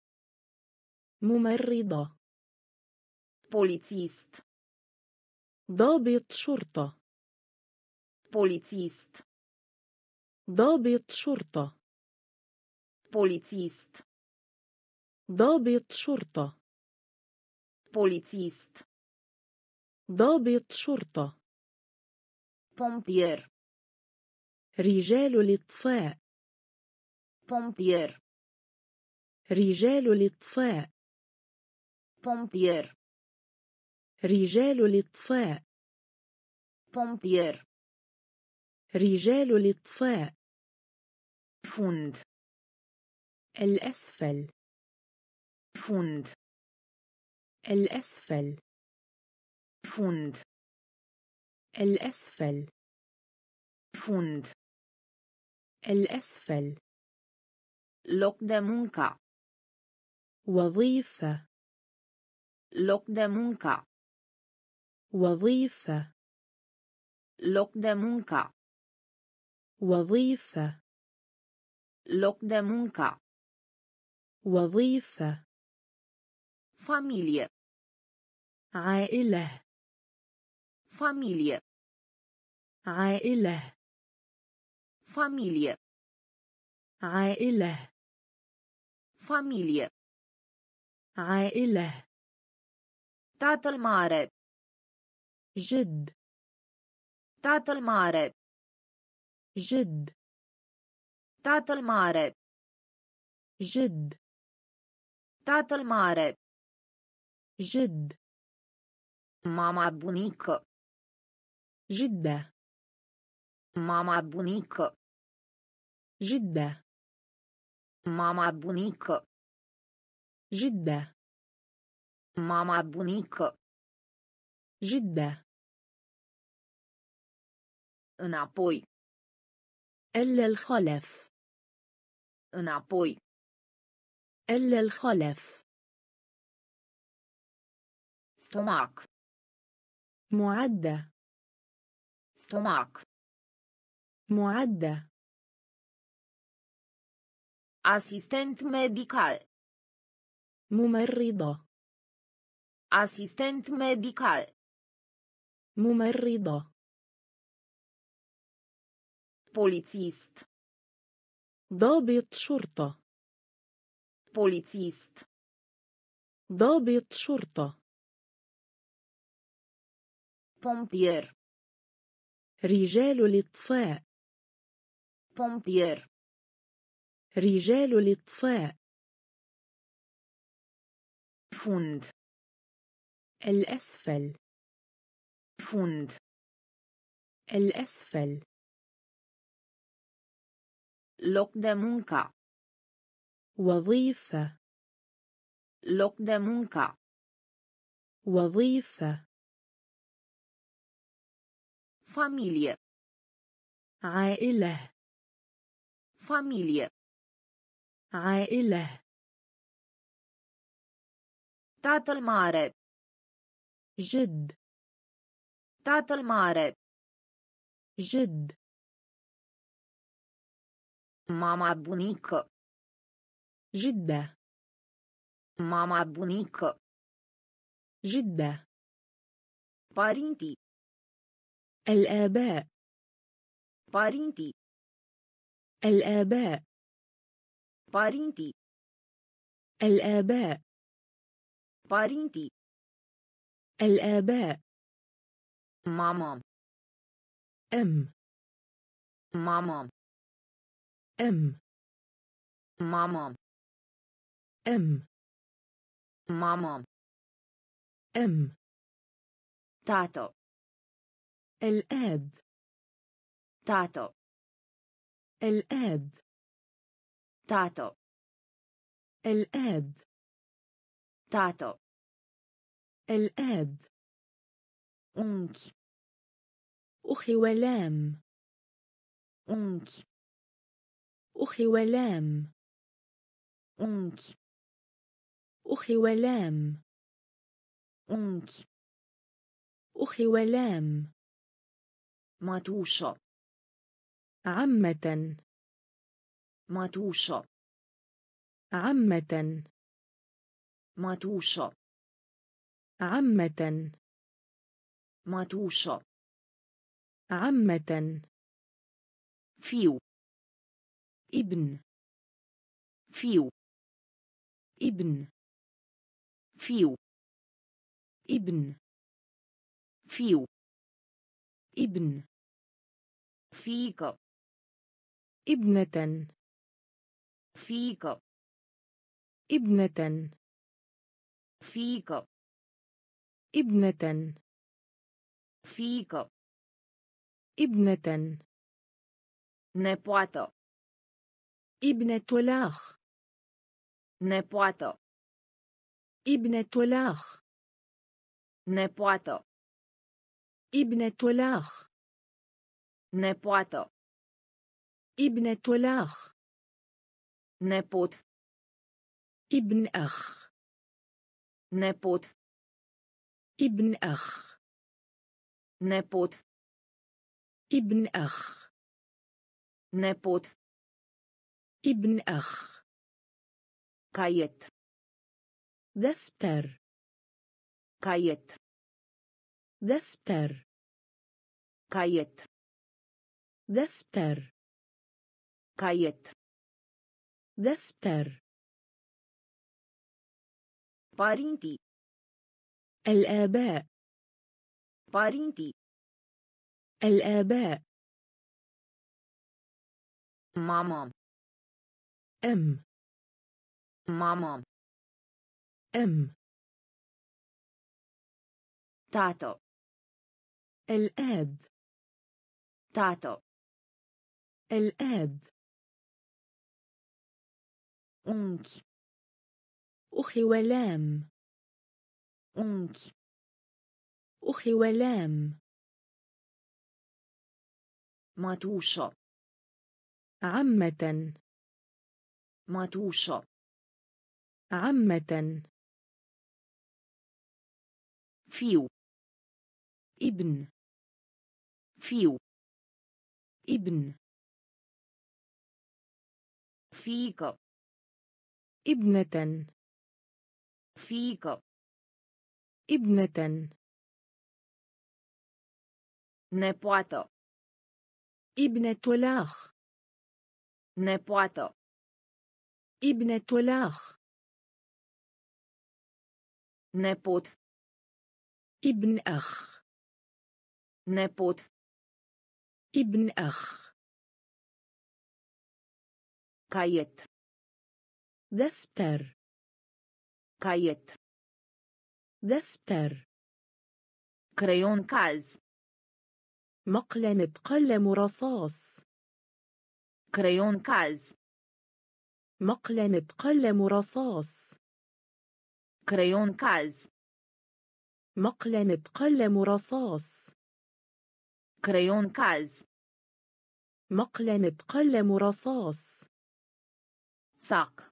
ممرضة polițist ضابط شرطة. بوليسيست. ضابط شرطة. بوليسيست. ضابط شرطة. بوليسيست. ضابط شرطة. بومبير. رجال الإطفاء. بومبير. رجال الإطفاء. بومبير. رجال الإطفاء. بومبير. رجال الإطفاء. فند. الأسفل. فند. الأسفل. فند. الأسفل. فند. الأسفل. لوك دي مونكا. وظيفة. لوك دي مونكا. وظيفة. لوك دي مونكا. وظيفة. لوك دي مونكا. وظيفة. فاميليا. عائلة. فاميليا. عائلة. فاميليا. عائلة. فاميليا. عائلة. Tatăl mare. Jid. Tatăl mare. Jid. Tatăl mare. Jid. Tatăl mare. Jid. Mama bunică. Jidda. Mama bunică. Jidda. Mama bunică. Jidda. Mama bunică. Jidda. Înapoi. إلا الخلف. إنابوي. إلا الخلف. ستوماك. معدة. ستوماك. معدة. أسيستنت ميديكال. ممرضة. أسيستنت ميديكال. ممرضة. Policist. ضابط شرطة. Policist. ضابط شرطة. Pompier. رجال الإطفاء. Pompier. رجال الإطفاء. Fund. الأسفل. Fund. الأسفل. Loc de muncă. وظيفة. Loc de muncă. وظيفة. Familie. عائلة. Familie. عائلة. Tatăl mare. Jid. Tatăl mare. Jid. Mama bunică. Jidda. Mama bunică. Jidda. Parinti. الآباء. Parinti. الآباء. Parinti. الآباء. Parinti. الآباء. Mama. أم. Mama. أم. ماما. أم. ماما. أم. تاتو. الأب. تاتو. الأب. تاتو. الأب. تاتو. الأب. أنك. أخي ولام. أنك. أخي ولام. أنك. أخي ولام. أنك. أخي ولام. ماتوشة. عمة. ماتوشة. عمة. ماتوشة. عمة. ماتوشة. عمة. فيو. ابن. فيو. ابن. فيو. ابن. فيو. ابن. فيك. ابنة. فيك. ابنة. فيك. ابنة. فيك. ابنة. نبواتو. ابنة الأخ. نبواتو. ابنة الأخ. نبواتو. ابنة الأخ. نبواتو. ابنة الأخ. نبوت. ابن أخ. نبوت. ابن أخ. نبوت. ابن أخ. نبوت. ابن أخ. كايت. دفتر. كايت. دفتر. كايت. دفتر. كايت. دفتر. بارينتي. الآباء. بارينتي. الآباء. ماما. أم. ماما. أم. تاتو. الآب. تاتو. الآب. أنك. أخي ولام. أنك. أخي ولام. ماتوشا. عمة. ماتوشا. عمة. فيو. ابن. فيو. ابن. فيكا. ابنة. فيكا. ابنة. نبواتو. ابنة الأخ. نبواتو. ابنة الأخ. نبوت. ابن أخ. نبوت. ابن أخ. كايت. دفتر. كايت. دفتر. كريون كاز. مقلمة قلم رصاص. كريون كاز. مقلمة قلم رصاص. كريون كاز. مقلمة قلم رصاص. كريون كاز. مقلمة قلم رصاص. ساق.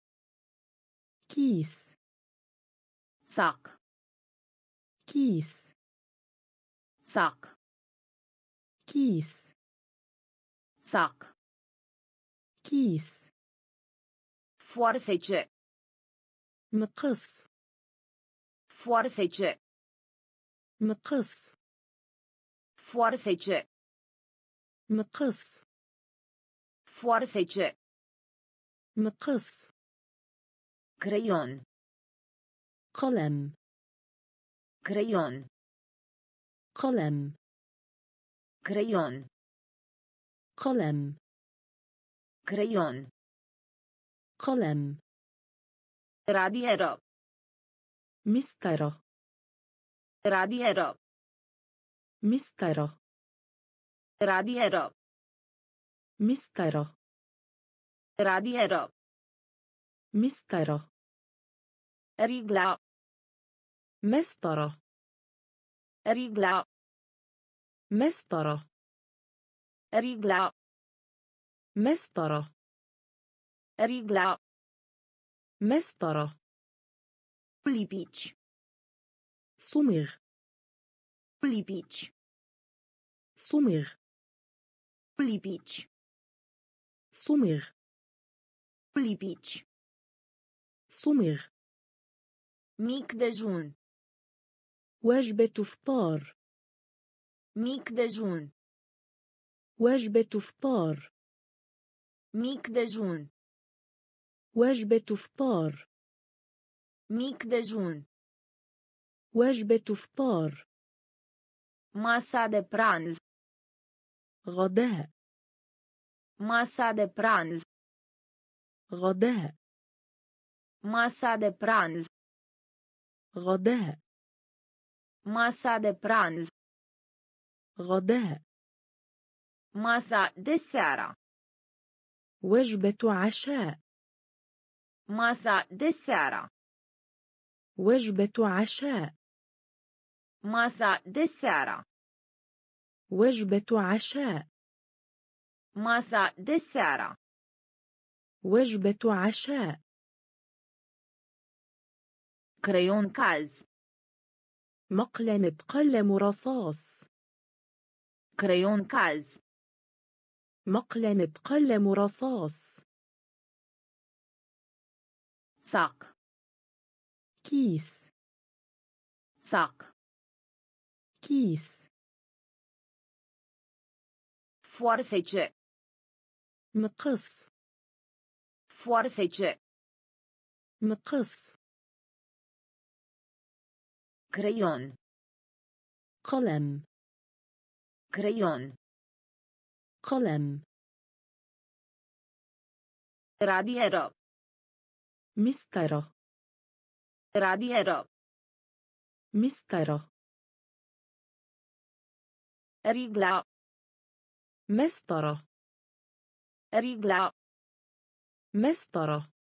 كيس. ساق. كيس. ساق. كيس. ساق. كيس. فوارفجة. مقص. فوارفجة. مقص. فوارفجة. مقص. فوارفجة. مقص. كريون. قلم. كريون. قلم. كريون. قلم. كريون. قلم. راديرة. مسطرة. راديرة. مسطرة. راديرة. مسطرة. راديرة. مسطرة. رجلة. مسطرة. رجلة. مسطرة. رجلة. مسطرة. رجلة. مسطرة. بليبيتش. سمر. بليبيتش. سمر. بليبيتش. سمر. بليبيتش. سمر. ميك دجون. وجبة إفطار. ميك دجون. وجبة إفطار. ميك دجون. وجبة إفطار. ميك دجون. وجبة إفطار. ماسا دي برانز. غداء. ماسا دي برانز. غداء. ماسا دي برانز. غداء. ماسا دي برانز. غداء. ماسا دي سارة. وجبة عشاء. ماسا دي سارة. وجبة عشاء. ماسا دي سارة. وجبة عشاء. ماسا دي سارة. وجبة عشاء. كريون كاز. مقلمة قلم رصاص. كريون كاز. مقلمة قلم رصاص. ساق. كيس. ساق. كيس. فوارفجة. مقص. فوارفجة. مقص. crayon قلم crayon قلم راديرو مسطرة راديرو مسطرة رجلا مسطرة رجلا مسطرة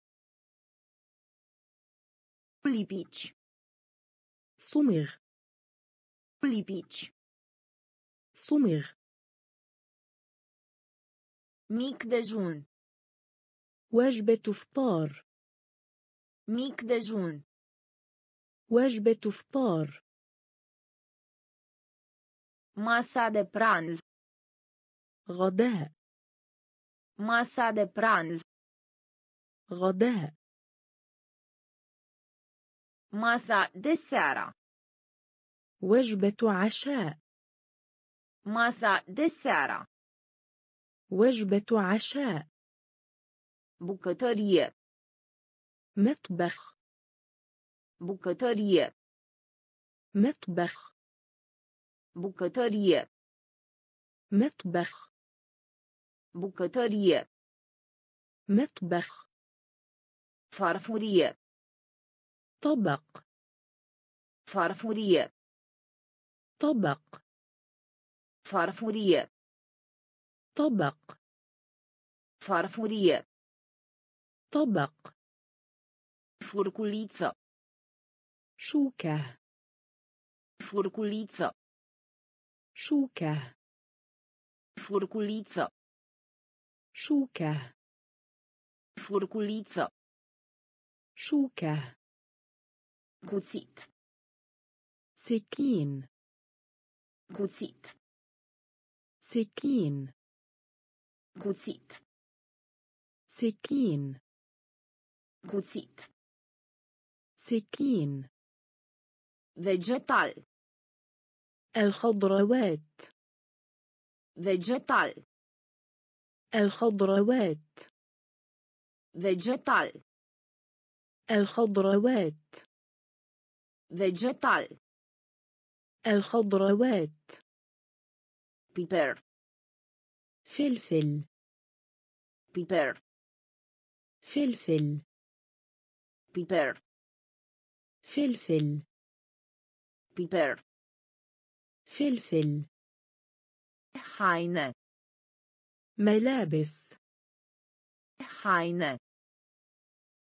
lipić sumir lipić sumir ميك دجون وجبة إفطار ميك دجون وجبة إفطار ماسا دي برانز غداء ماسا دي برانز غداء ماسا دسارة وجبة عشاء ماسا دسارة وجبة عشاء بوكاتورية مطبخ بوكاتورية مطبخ بوكاتورية مطبخ بوكاتورية مطبخ فرفورية طبق فرفورية طبق فرفورية طبق farfurie طبق furkulica shuka furkulica shuka furkulica shuka furkulica shuka kucit sekin kucit sekin kucit سكين كوتيت سكين فيجيتال الخضروات فيجيتال الخضروات فيجيتال الخضروات فيجيتال الخضروات بيبر فلفل بيبر فلفل بيبر فلفل بيبر فلفل حاينة ملابس حاينة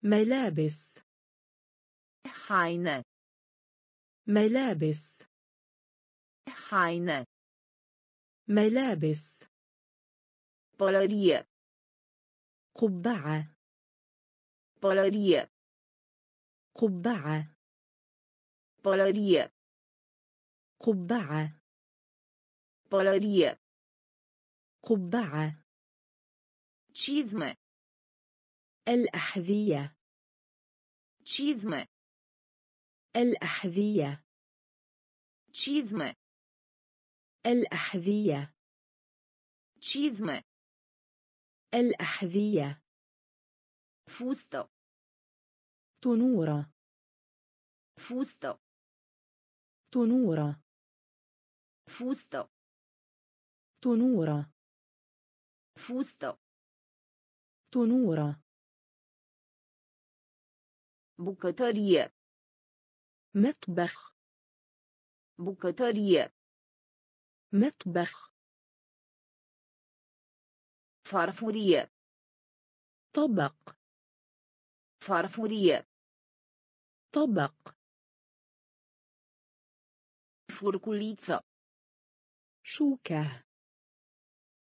ملابس حاينة ملابس حاينة ملابس بولارية قبعة بولارية قبعة بولارية قبعة بولارية قبعة تشيزمة الأحذية تشيزمة الأحذية تشيزمة الأحذية تشيزمة الأحذية فوستو تنورة فوستو تنورة فوستو تنورة فوستو تنورة بوكاتورية مطبخ بوكاتورية مطبخ فرفورية طبق فرفورية طبق furkulica shuka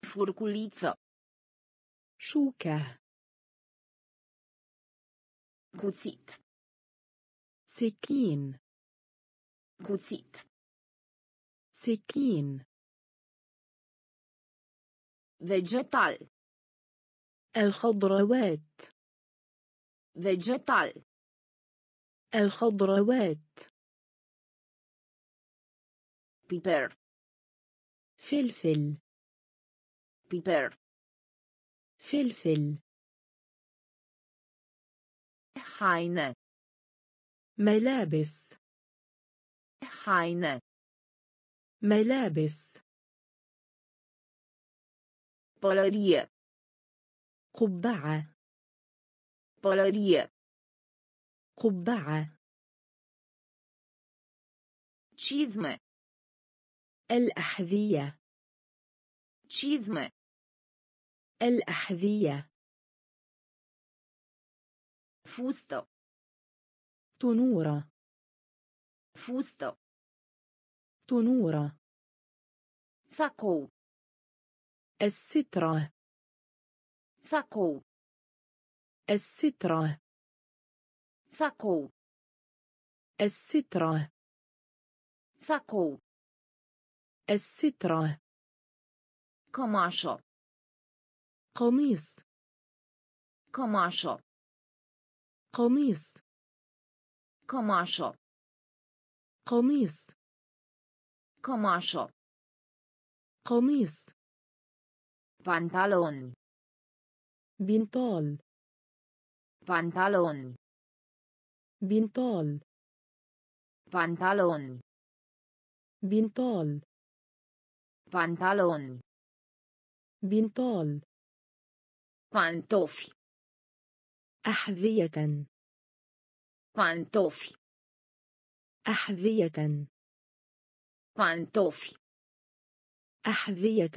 furkulica shuka kucit sekin kucit sekin vegetal الخضروات vegetal الخضروات بيبر فلفل بيبر فلفل حاينة ملابس حاينة ملابس بولارية قبعة بولارية قبعة تشيزمة الأحذية تشيزمة الأحذية فستق تنورة فستق تنورة ساقو السترة ساقو السترة ساقو السترة ساقو السترة قماشة قميص قماشة قميص قماشة قميص قماشة قميص بنطلون بنطال بنطلون بنطال بنطلون بنطال بنطلون بنطال بانتوفي أحذية بانتوفي أحذية بانتوفي أحذية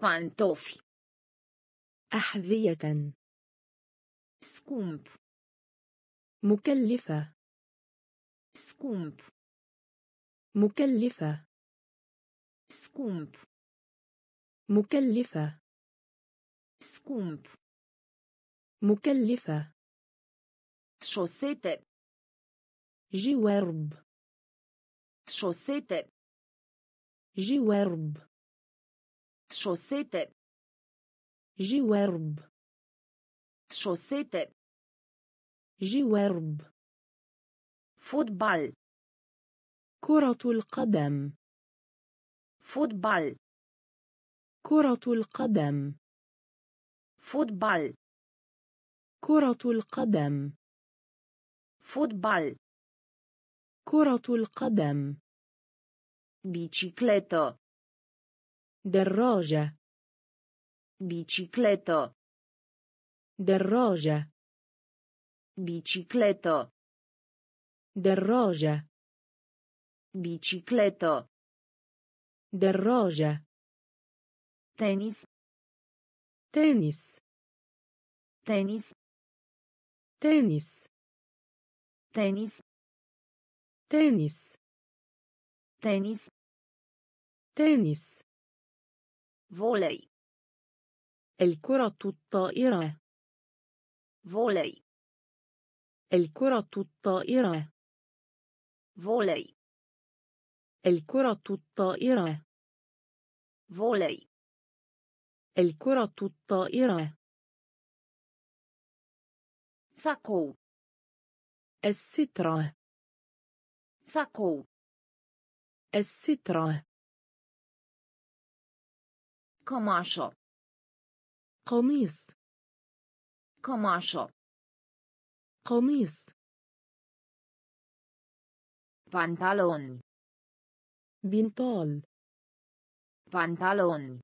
بانتوفي أحذية سكومب مكلفة سكومب مكلفة سكومب مكلفة سكومب مكلفة شوسيت جوارب شوسيت جوارب شوسيت جوارب شوسيت جوارب فوتبال كرة القدم فوتبال كرة القدم فوتبال كرة القدم فوتبال كرة القدم بيسيكليتا دراجة بيسيكليتا دراجة بيسيكليتا دراجة بيسيكليتا دراجة تنس تنس تنس تنس تنس تنس تنس تنس فولي الكرة الطائرة فولي الكرة الطائرة فولي الكرة الطائرة فولي الكرة الطائرة ساقو السترة ساقو السترة قماشة قميص قماشة قميص بنطلون بنطال بنطلون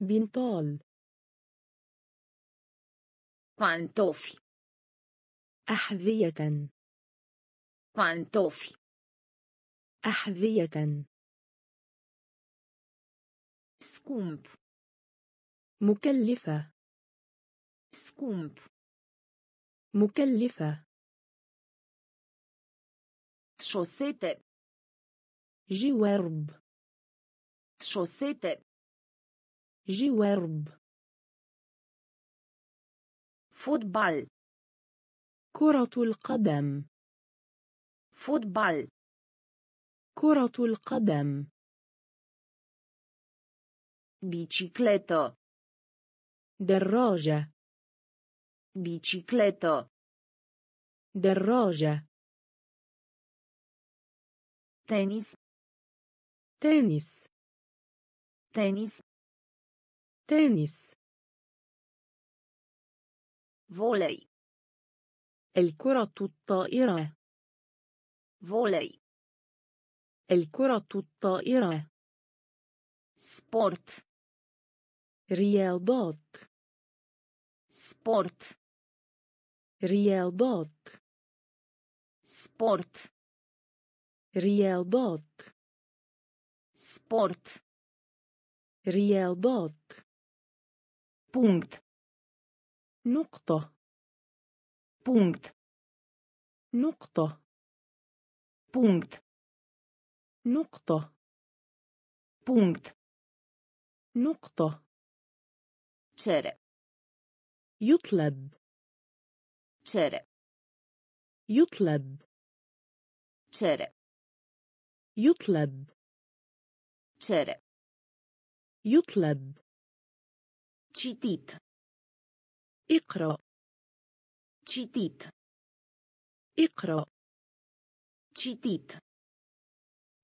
بنطال بانتوفي أحذية بانتوفي أحذية سكومب مكلفة سكومب مكلفة شوسيت جوارب شوسيت جوارب فوتبال كرة القدم فوتبال كرة القدم بيسيكليتا دراجة بيسيكليتا دراجة تنس تنس تنس تنس فولي الكرة الطائرة فولي. الكرة الطائرة. سبورت. رياضات. سبورت. رياضات. سبورت. رياضات. سبورت. رياضات. بونكت. نقطة. بونكت. نقطة. بونكت. نقطة. بونكت. نقطة. شر. يطلب. شر. يطلب. شر. يطلب. شر. يطلب. تشيتيت. اقرأ. تشيتيت. اقرأ. تشيتيت.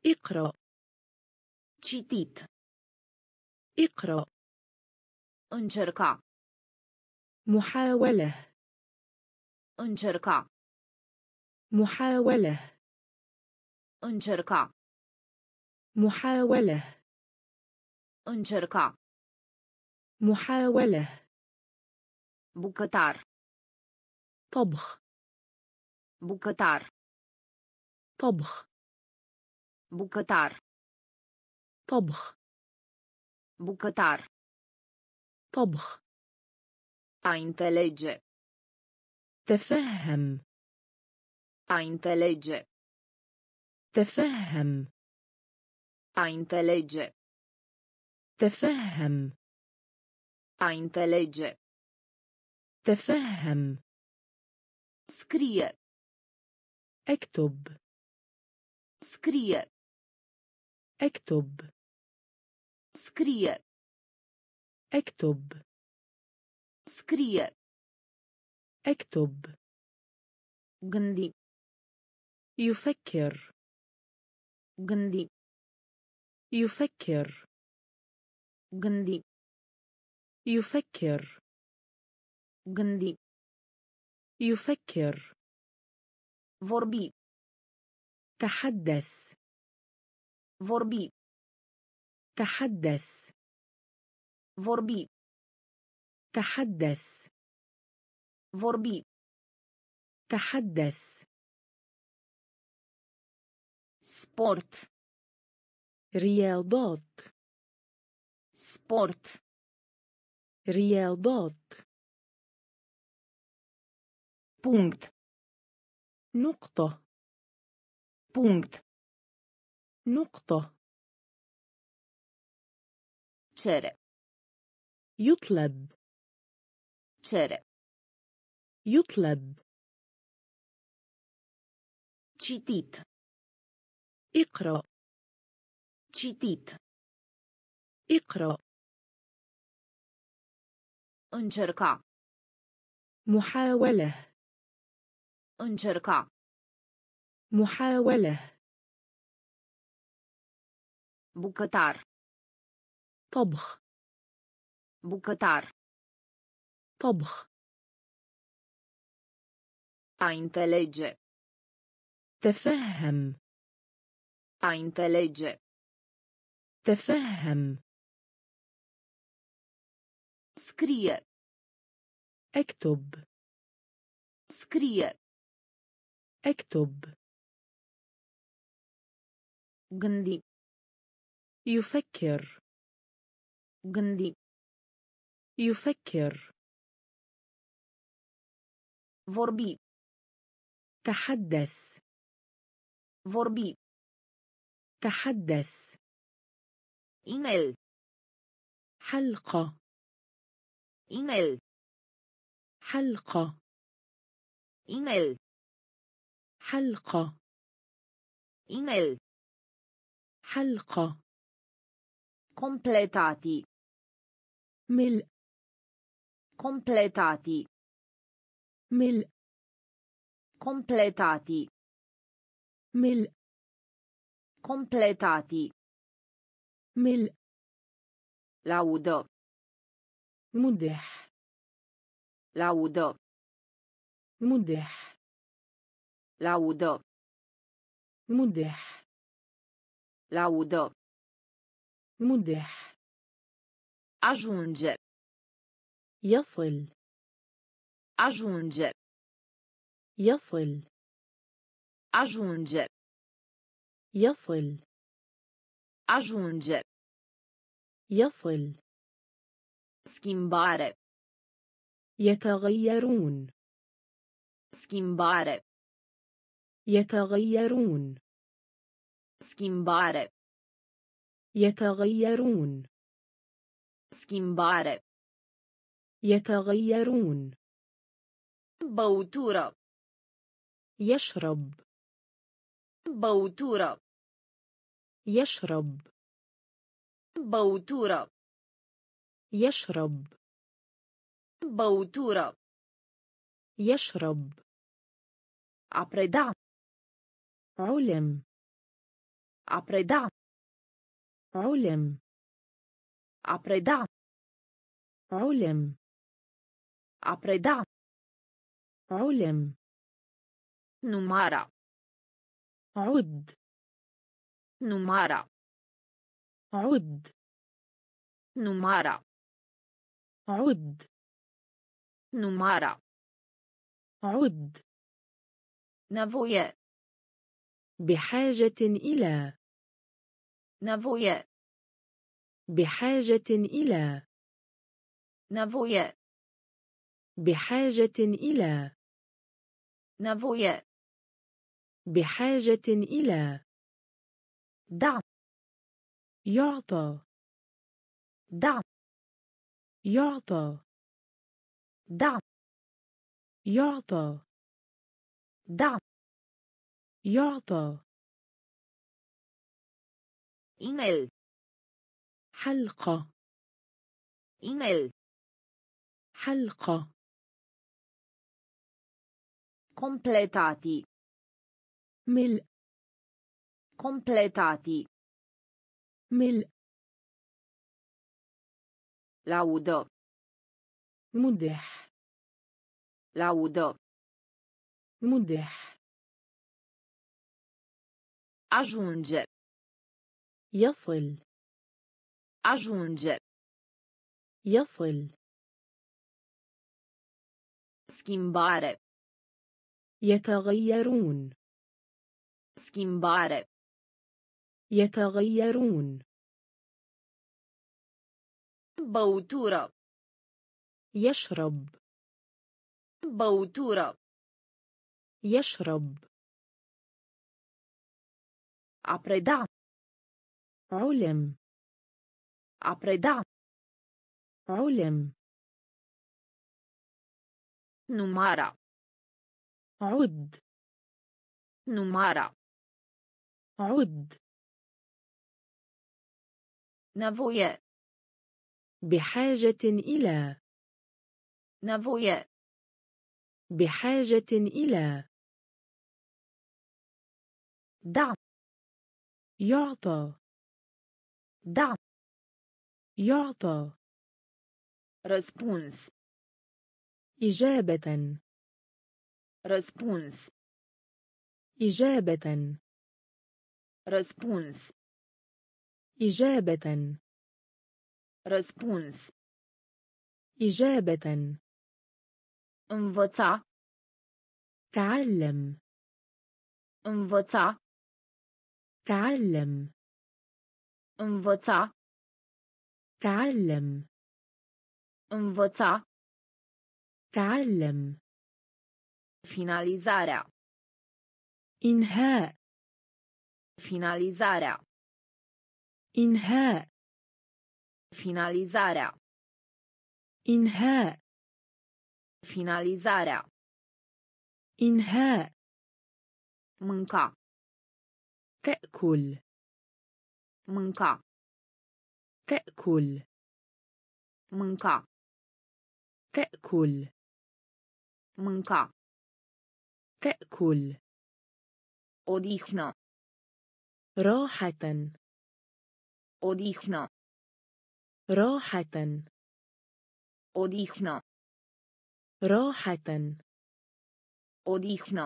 اقرأ. تشيتيت. اقرأ. انشركا. محاولة. انشركا. محاولة. انشركا. محاولة. انشركا. محاولة. بوكتار. طبخ. بوكتار. طبخ. بوكتار. طبخ. بوكتار. طبخ. A înțelege. تفهم. A înțelege. تفهم. A înțelege. تفهم. A înțelege. تفهم. Scrie. اكتب. Scrie. اكتب. Scrie. اكتب. Scrie. اكتب. Gândi. يفكر. Gândi. يفكر. جندي يفكر. جندي يفكر. vorbi تحدث. vorbi تحدث. vorbi تحدث. vorbi تحدث. sport رياضات. سبورت. رياضات. بونكت. نقطة. بونكت. نقطة. شر. يطلب. شر. يطلب. تشيتيت. اقرأ. تشيتيت. اقرأ. انشركا. محاولة. انشركا. محاولة. بوكتار. طبخ. بوكتار. طبخ. A înțelege. تفهم. A înțelege. تفهم. Scrie. Ektub. Scrie. Ektub. Gândi. Yufekker. Gândi. Yufekker. Vorbi. Tahaddath. Vorbi. Tahaddath. Email. Halqa. إيميل. حلقة. إيميل. حلقة. إيميل. حلقة. completati. ملء. completati. ملء. completati. ملء. completati. ملء. laudă. مدح. laudă. مدح. laudă. مدح laudă مدح ajunge يصل ajunge يصل ajunge يصل ajunge يصل schimbare يتغيرون schimbare يتغيرون schimbare يتغيرون schimbare يتغيرون بوتورة يشرب بوتورة يشرب بوتورة يشرب بوتورة يشرب أبردا علم أبردا علم أبردا علم أبردا علم نمارة عد نمارة عد نمارة عد نمارة عد نفوية بحاجة إلى نفوية بحاجة إلى نفوية بحاجة إلى نفوية بحاجة إلى دع يعطى دع يعطى دع يعطى دع يعطى إيميل حلقة إيميل حلقة completati ملء completati ملء laudă مدح laudă مدح ajunge يصل ajunge يصل schimbare يتغيرون schimbare يتغيرون بوتورة يشرب بوتورة يشرب أبردا علم أبردا علم نمارة عد نمارة عد نفوية بحاجة إلى نفوية بحاجة إلى دع يعطى دع يعطى răspuns إجابة răspuns إجابة răspuns إجابة răspuns إجابة învăța تعلم învăța تعلم învăța تعلم învăța تعلم finalizarea انهاء finalizarea انهاء finalizarea انهاء finalizarea انهاء mânca تأكل mânca تأكل mânca تأكل mânca تأكل odihnă راحة odihnă راحة odihnă راحة odihnă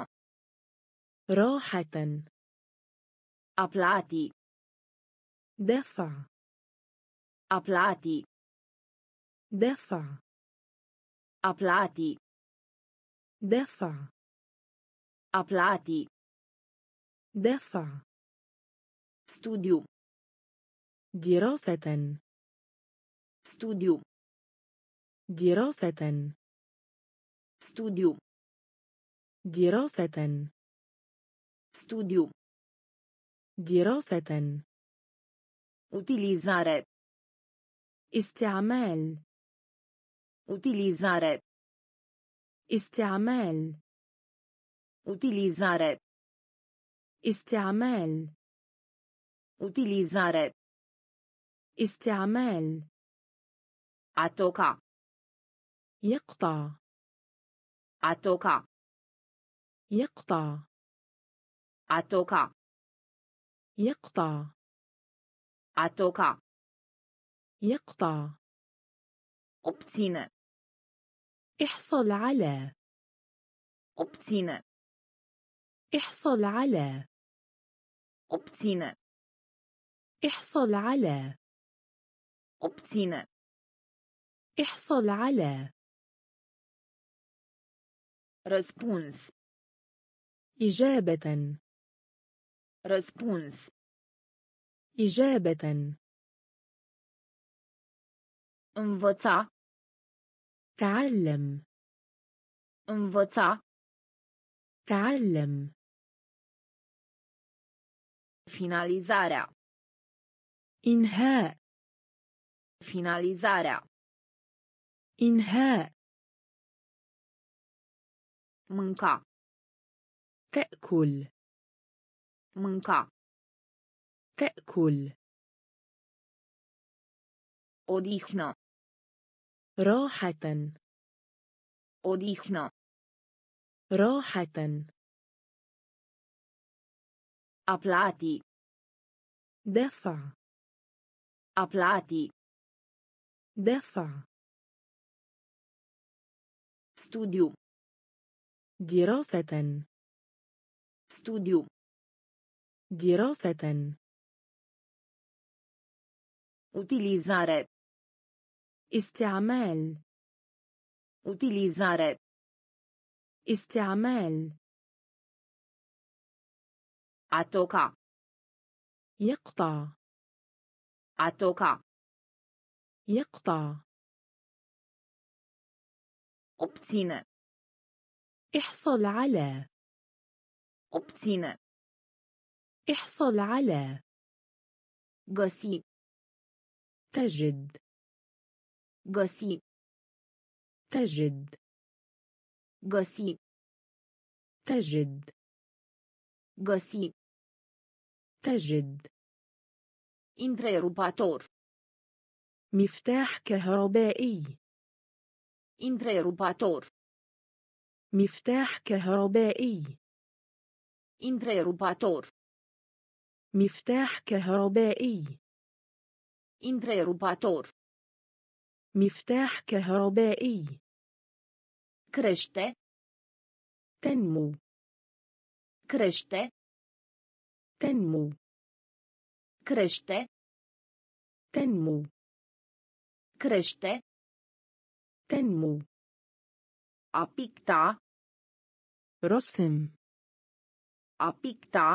راحة أبلاتي دفع أبلاتي دفع أبلاتي دفع أبلاتي دفع استوديو دراسة استوديو دراسة استوديو دراسة استوديو دراسة utilizare استعمال utilizare استعمال utilizare استعمال utilizare استعمال اتوقع يقطع اتوقع يقطع اتوقع يقطع اتوقع يقطع obține احصل على obține احصل على obține احصل على obține احصل على răspuns إجابة răspuns إجابة انvăța تعلم انvăța تعلم finalizarea إنهاء finalizarea إنهاء mânca تأكل mânca تأكل odihna راحة odihna راحة a plati دفع a plati دفع studiu دراسة studiu دراسة utilizare استعمال utilizare استعمال اتوقع يقطع اتوقع يقطع obține احصل على obține احصل على găsi تجد găsi تجد găsi تجد găsi تجد întrerupator مفتاح كهربائي întrerupator مفتاح كهربائي întrerupator مفتاح كهربائي întrerupator مفتاح كهربائي crește تنمو crește تنمو crește تنمو crește تنمو a picta رسم a picta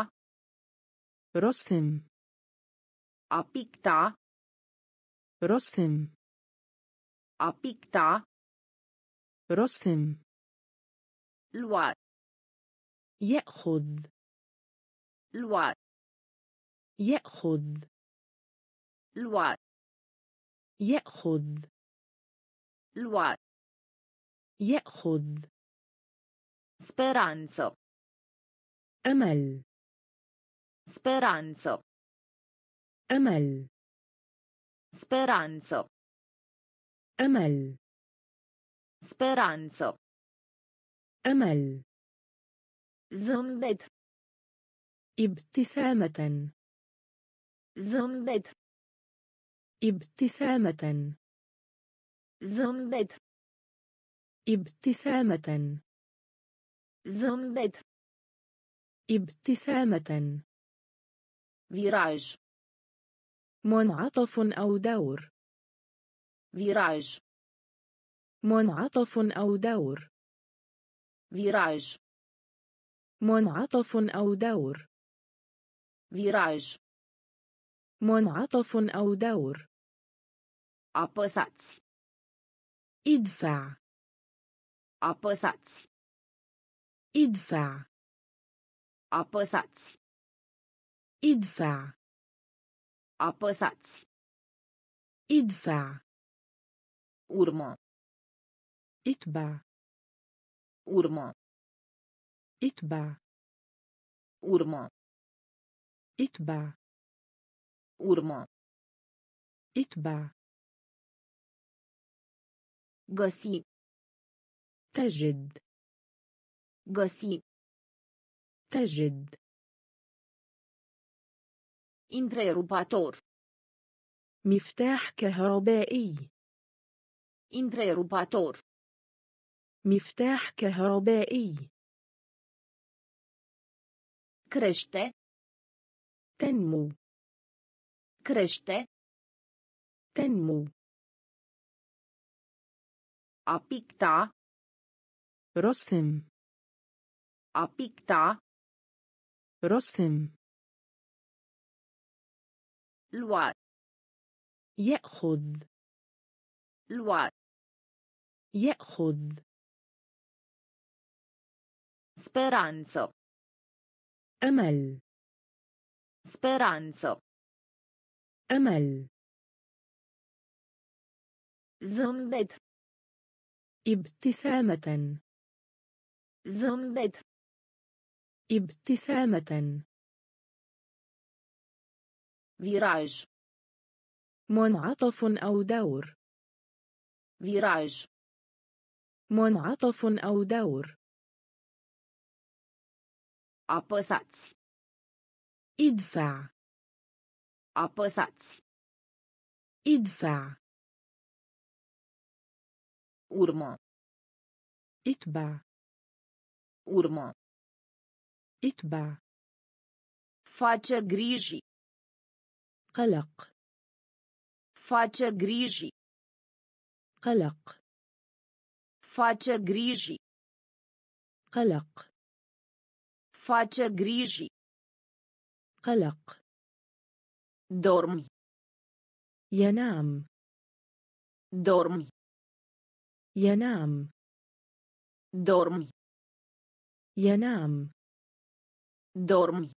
رسم a picta رسم a picta رسم لوا يأخذ لوا يأخذ لوا يأخذ لوا يأخذ speranza أمل speranza أمل speranza أمل speranza أمل زنبت ابتسامة زنبت ابتسامة زنبت ابتسامة زنبت ابتسامة فيراج منعطف أو دور فيراج منعطف أو دور فيراج منعطف أو دور فيراج منعطف أو دور apăsați ادفع apăsați ادفع apăsați ادفع apăsați ادفع urmă اتبع urmă اتبع urmă اتبع urmă اتبع găsi تجد găsi تجد întrerupator مفتاح كهربائي întrerupator مفتاح كهربائي crește تنمو crește تنمو a picta رسم a picta رسم لوا يأخذ لوا يأخذ speranță أمل speranță أمل زنبت ابتسامة زنبت ابتسامة فيراج منعطف أو دور فيراج منعطف أو دور apăsați ادفع apăsați ادفع urmă اتبع urmă اتبع face griji قلق face griji قلق face griji قلق face griji قلق dormi ينام dormi ينام dormi ينام dormi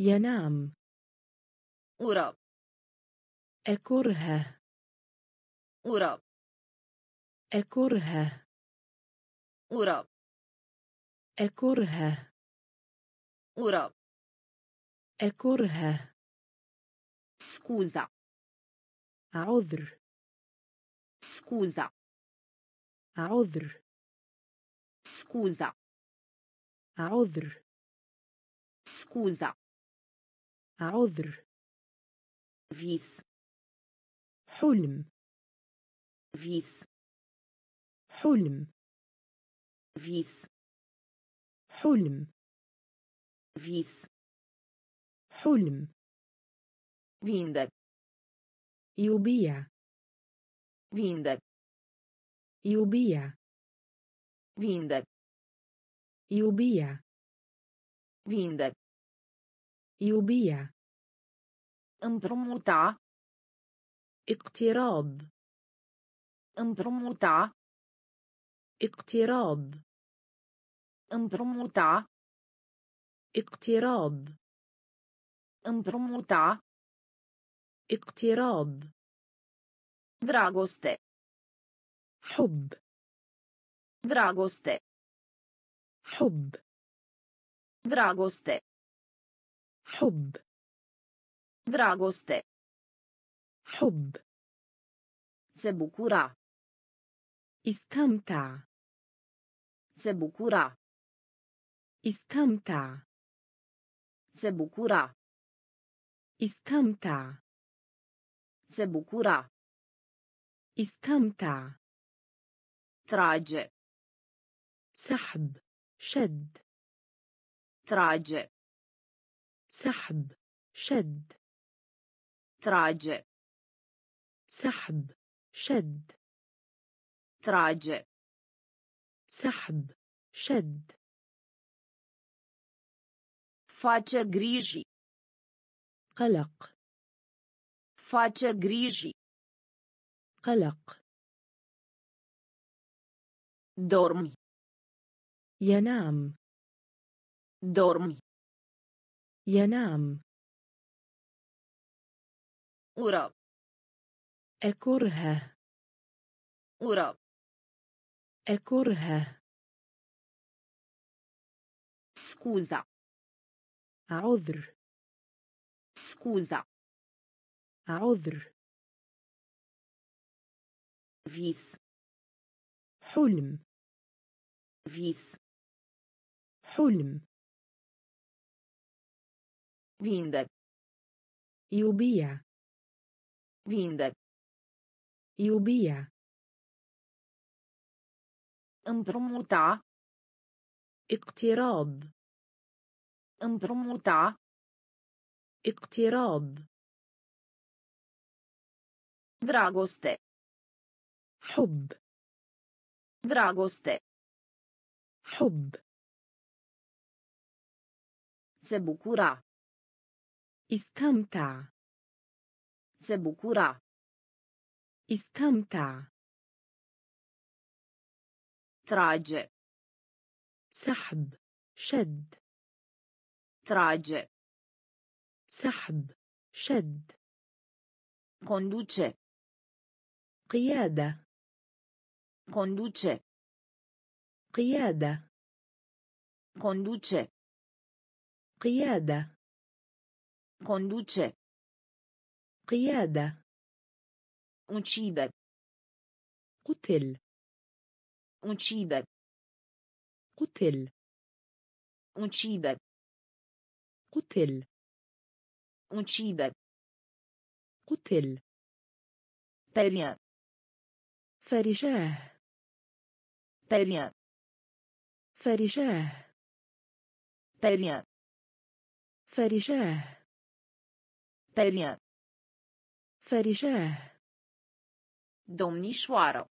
ينام أرى أكره أرى أكره أرى أكره أرى أكره سكوزا عذر سكوزا عذر سكوزا عذر سكوزا عذر فيس حلم فيس حلم فيس حلم فيس حلم فيندر يبيع فيندر يبيع فيندر يبيع فيندر يبيع împrumuta اقتراض împrumuta اقتراض împrumuta اقتراض împrumuta اقتراض dragoste حب dragoste حب dragoste حب dragoste حب se bucura استمتع se bucura استمتع se bucura استمتع se bucura استمتع trage سحب شد trage سحب شد تراجع سحب شد تراجع سحب شد face griji قلق face griji قلق dormi ينام dormi ينام ura أكرهه ura أكرهه سكوزا عذر سكوزا عذر فيس حلم فيس حلم فيندر يبيع فيندر يبيع împrumuta اقتراض împrumuta اقتراض dragoste hub dragoste hub se bucura istamta se bucura istamta تراجع سحب شد تراجع سحب شد conduce قيادة conduce قيادة conduce قيادة conduce قيادة uccidere قتل uccidere قتل uccidere قتل uccidere قتل perien فرجاه perien فرجاه perien فرجاه perien فرجاه domnișoară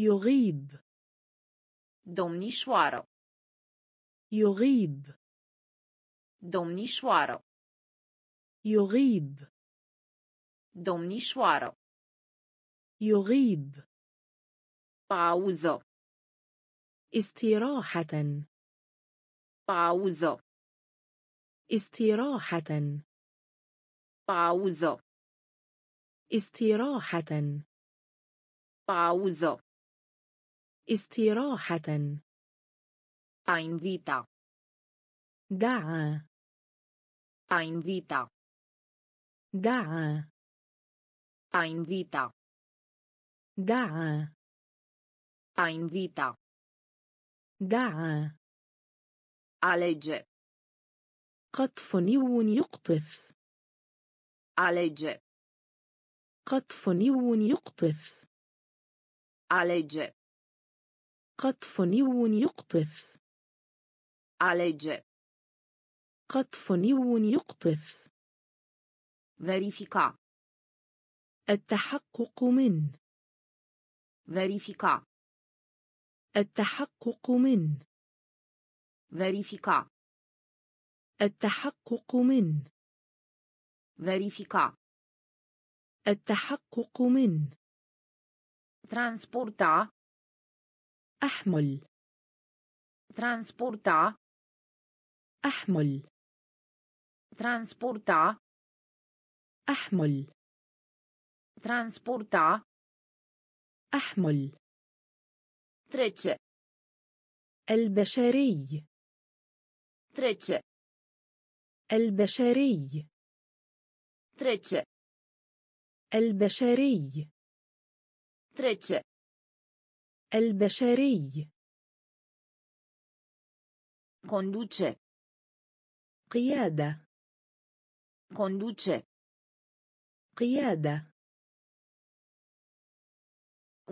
يغيب domnișoară يغيب domnișoară يغيب domnișoară يغيب pauză استراحة pauză استراحة pauză استراحة pauză استراحة. تاينفيتا. دعا. تاينفيتا. دعا. تاينفيتا. دعا. تاينفيتا. دعا. أليج. قطف نيون يقطف. أليج. قطف نيون يقطف. أليج. قطف نيون يقطف. Alege. قطف نيون يقطف. Verifica. التحقق من. Verifica. التحقق من. Verifica. التحقق من. Verifica. التحقق من. Transporta. أحمل. ترانسبورتا. أحمل. ترانسبورتا. أحمل. ترانسبورتا. أحمل. ترتش. البشري. ترتش. البشري. ترتش. البشري. ترتش. البشري conduce قيادة conduce قيادة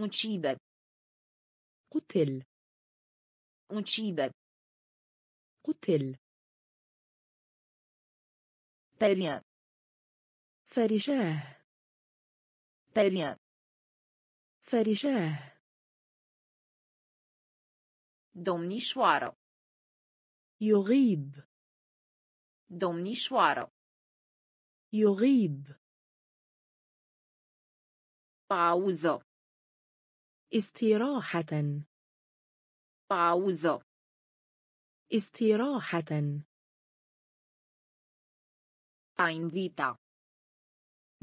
uccidere قتل uccidere قتل Perje. Ferişeh. Perje. Ferişeh. Domnișoară. يغيب. domnișoară. يغيب. pauză. استراحة. pauză. استراحة. a invita.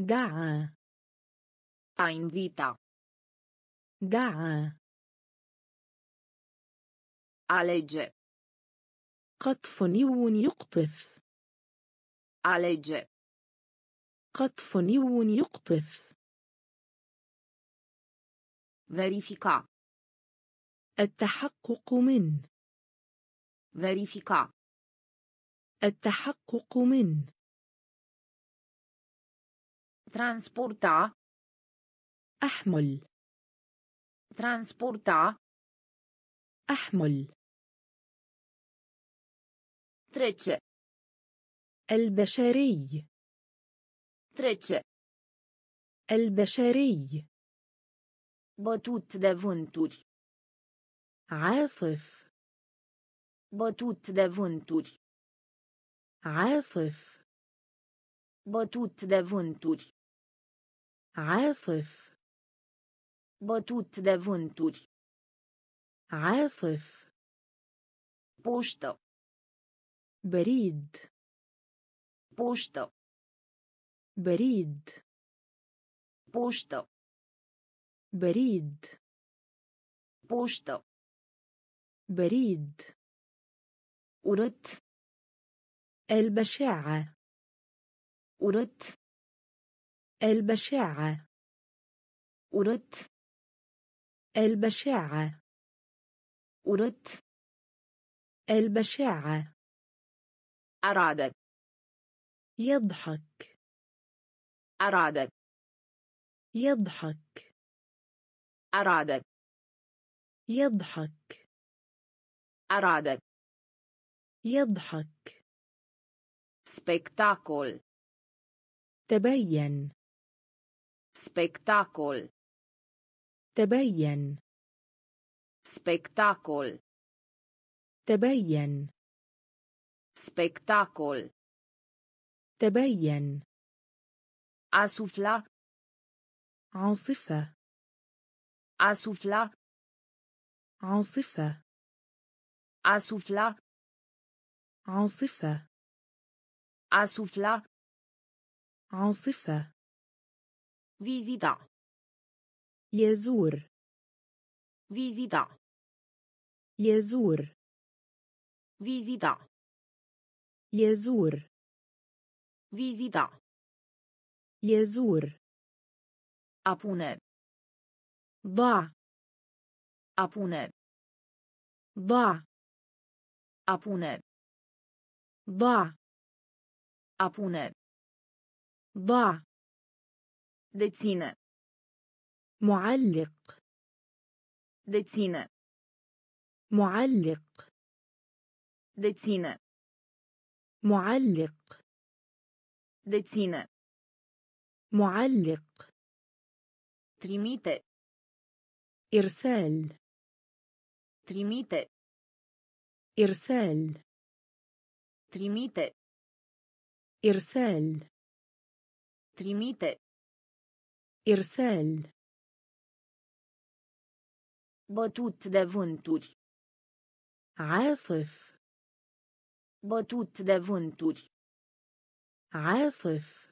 دعا. a invita. دعا. alege. قطف نيو يقطف. alege. قطف نيو يقطف. verifica. التحقق من. verifica. التحقق من. transporta. أحمل. transporta. أحمل. trece. البشري. trece. البشري. bătut de vânturi. عاصف. bătut de vânturi. عاصف. bătut de vânturi. عاصف. bătut de vânturi. عاصف. poștă. بريد. poștă. بريد. poștă. بريد. poștă. بريد. urât. البشاعة. urât. البشاعة. urât. البشاعة. urât. البشاعة. أراد. يضحك. أراد. يضحك. أراد. يضحك. أراد. يضحك. سبكتاكل. تبين. سبكتاكل. تبين. سبكتاكل. تبين. سبكتاكل. تبين. أسفلا. عاصفة. أسفلا. عاصفة. أسفلا. عاصفة. أسفلا. عاصفة. فيزيتا. يزور. فيزيتا. يزور. فيزيتا. يزور. فيزيتا. يزور. A pune. Da. A pune. Da. A pune. Da. A pune. Da. Deține. معلق. deține. معلق. deține. معلق. deține. معلق. trimite. إرسال. trimite. إرسال. trimite. إرسال. trimite. إرسال. bătut de vânturi. عاصف. bătut de vânturi. عاصف.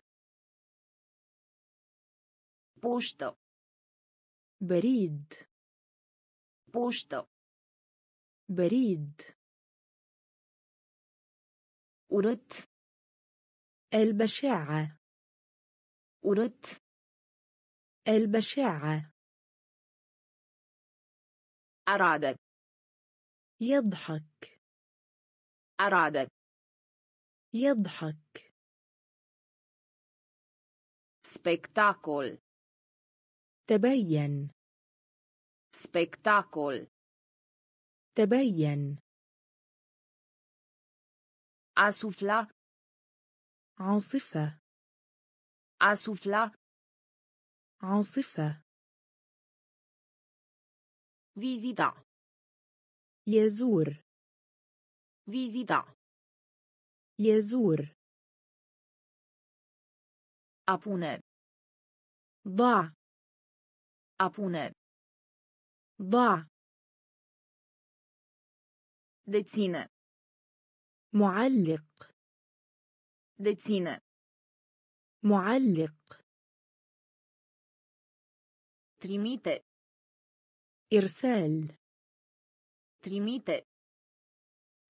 poștă. بريد. poștă. بريد. urât. البشاعة. urât. البشاعة. أراد. يضحك. أراد. يضحك. spectacol. تبين. spectacol. تبين. asufla. عاصفة. أسفلا. عاصفة. فيزيتا. يزور. فيزيتا. يزور. أبونه. ضع. أبونه. ضع. deține معلق deține معلق trimite إرسال trimite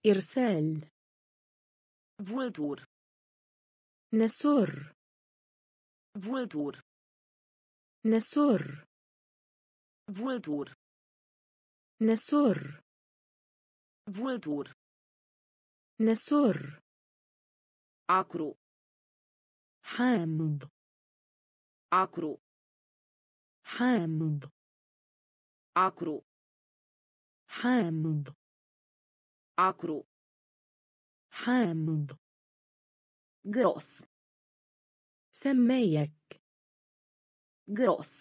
إرسال vultur نسر vultur نسر vultur نسر vultur نسر عكرو حامض عكرو حامض عكرو حامض عكرو حامض جروس سميك جروس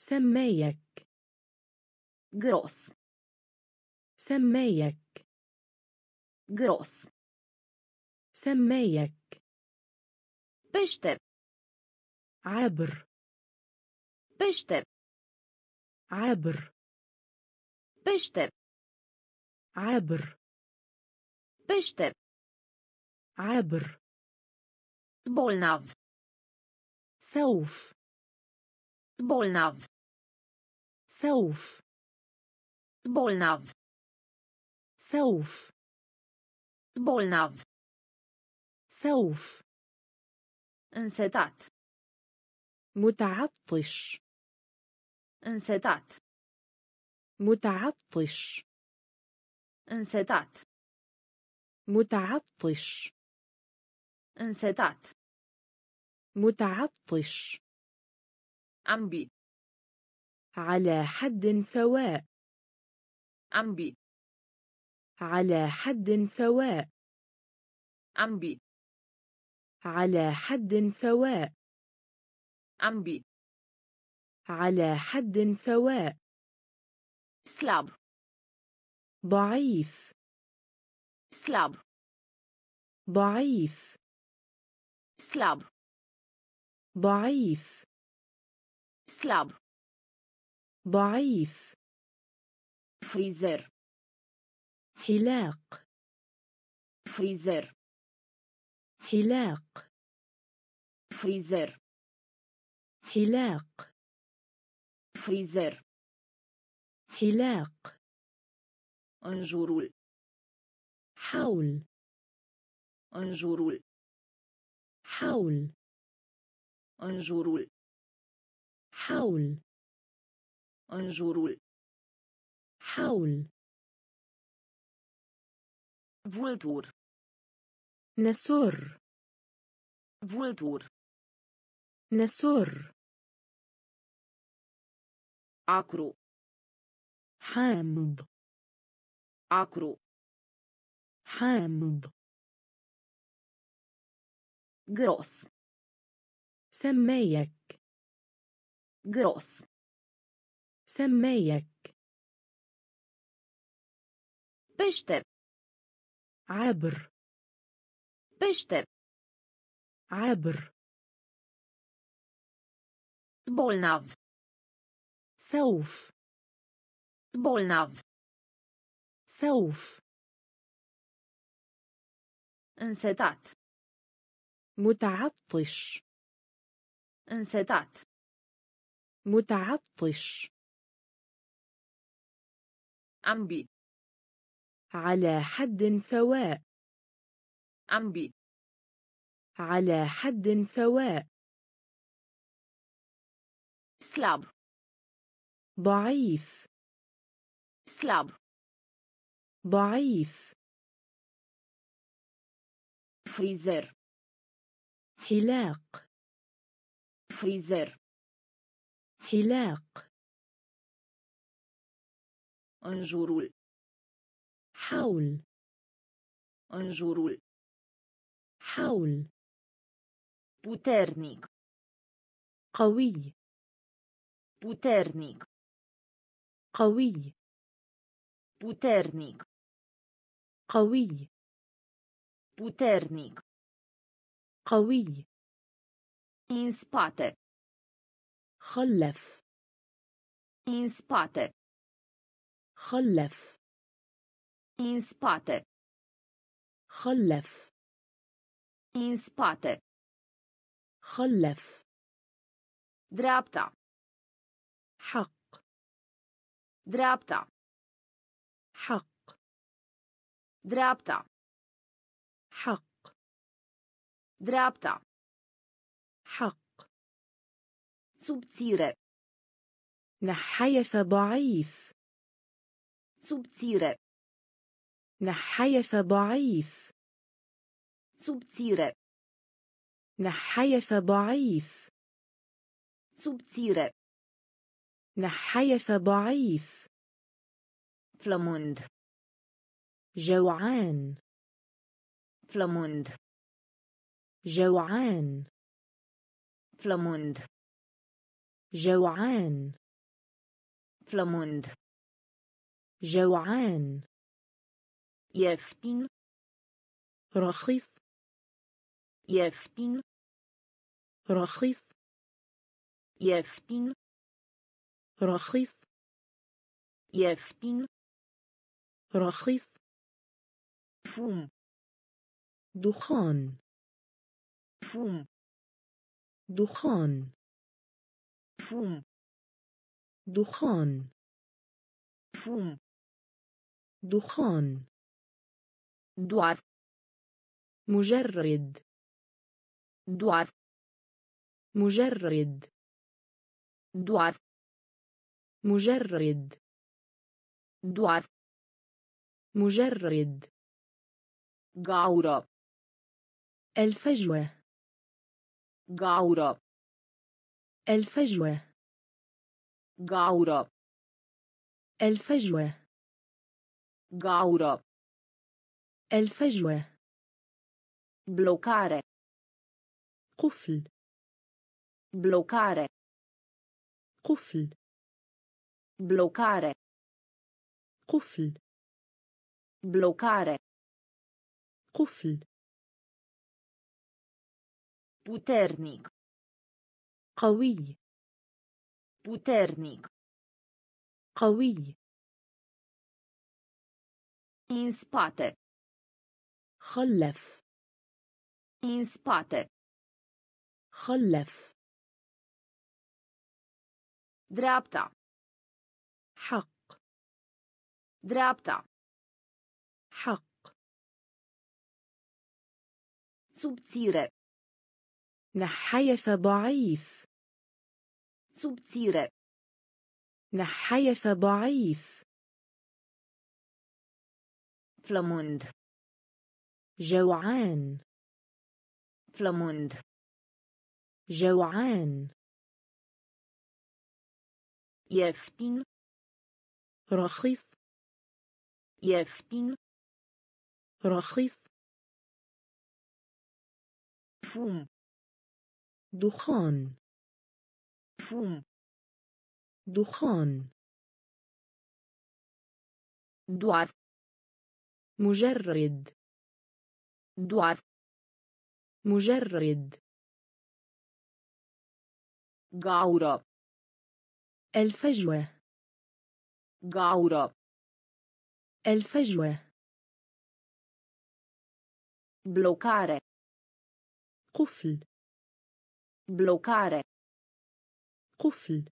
سميك جروس سميك جروس سميك بشتر عبر بشتر عبر بشتر عبر بشتر عبر بولناف سوف بولناف سوف بولناف سوف bolnav سوف انسداد متعطش انسداد متعطش انسداد متعطش انسداد متعطش أمبي على حد سواء أمبي على حد سواء أمبي على حد سواء أمبي على حد سواء سلاب ضعيف سلاب ضعيف سلاب ضعيف سلاب ضعيف فريزر حلاق فريزر حلاق فريزر حلاق فريزر حلاق انجرول حول انجرول حول انجرول حول انجرول حول vultur nesur vultur nesur acru hamd acru hamd gros سميك gros سميك peșter عبر بشتر عبر بولناف سوف بولناف سوف انسداد متعطش انسداد متعطش أمبي على حد سواء أمبي على حد سواء سلاب ضعيف سلاب ضعيف فريزر حلاق فريزر حلاق انجرول حول انجرول حول puternic قوي puternic قوي puternic قوي puternic قوي în spate خلف în spate خلف în spate خلف în spate خلف dreapta حق dreapta حق dreapta حق dreapta حق subțire نحيف ضعيف subțire نحيف ضعيف subțire نحيف ضعيف subțire نحيف ضعيف flămând جوعان flămând جوعان flămând جوعان flămând جوعان يفتين رخيص يفتين رخيص يفتين رخيص يفتين رخيص فوم دخان فوم دخان فوم دخان فوم دخان دوار مجرد دوار مجرد دوار مجرد دوار مجرد غاورة الفجوة غاورة الفجوة غاورة الفجوة غاورة الفجوة بلوكare قفل بلوكare قفل بلوكare قفل بلوكare قفل puternic قوي puternic قوي în spate خلف în spate خلف dreapta حق dreapta حق subțire نحيف ضعيف subțire نحيف ضعيف flămând جوعان flămând جوعان ieftin رخيص ieftin رخيص fum دخان fum دخان doar مجرد دوار مجرد غاورة الفجوة غاورة الفجوة بلوكare قفل بلوكare قفل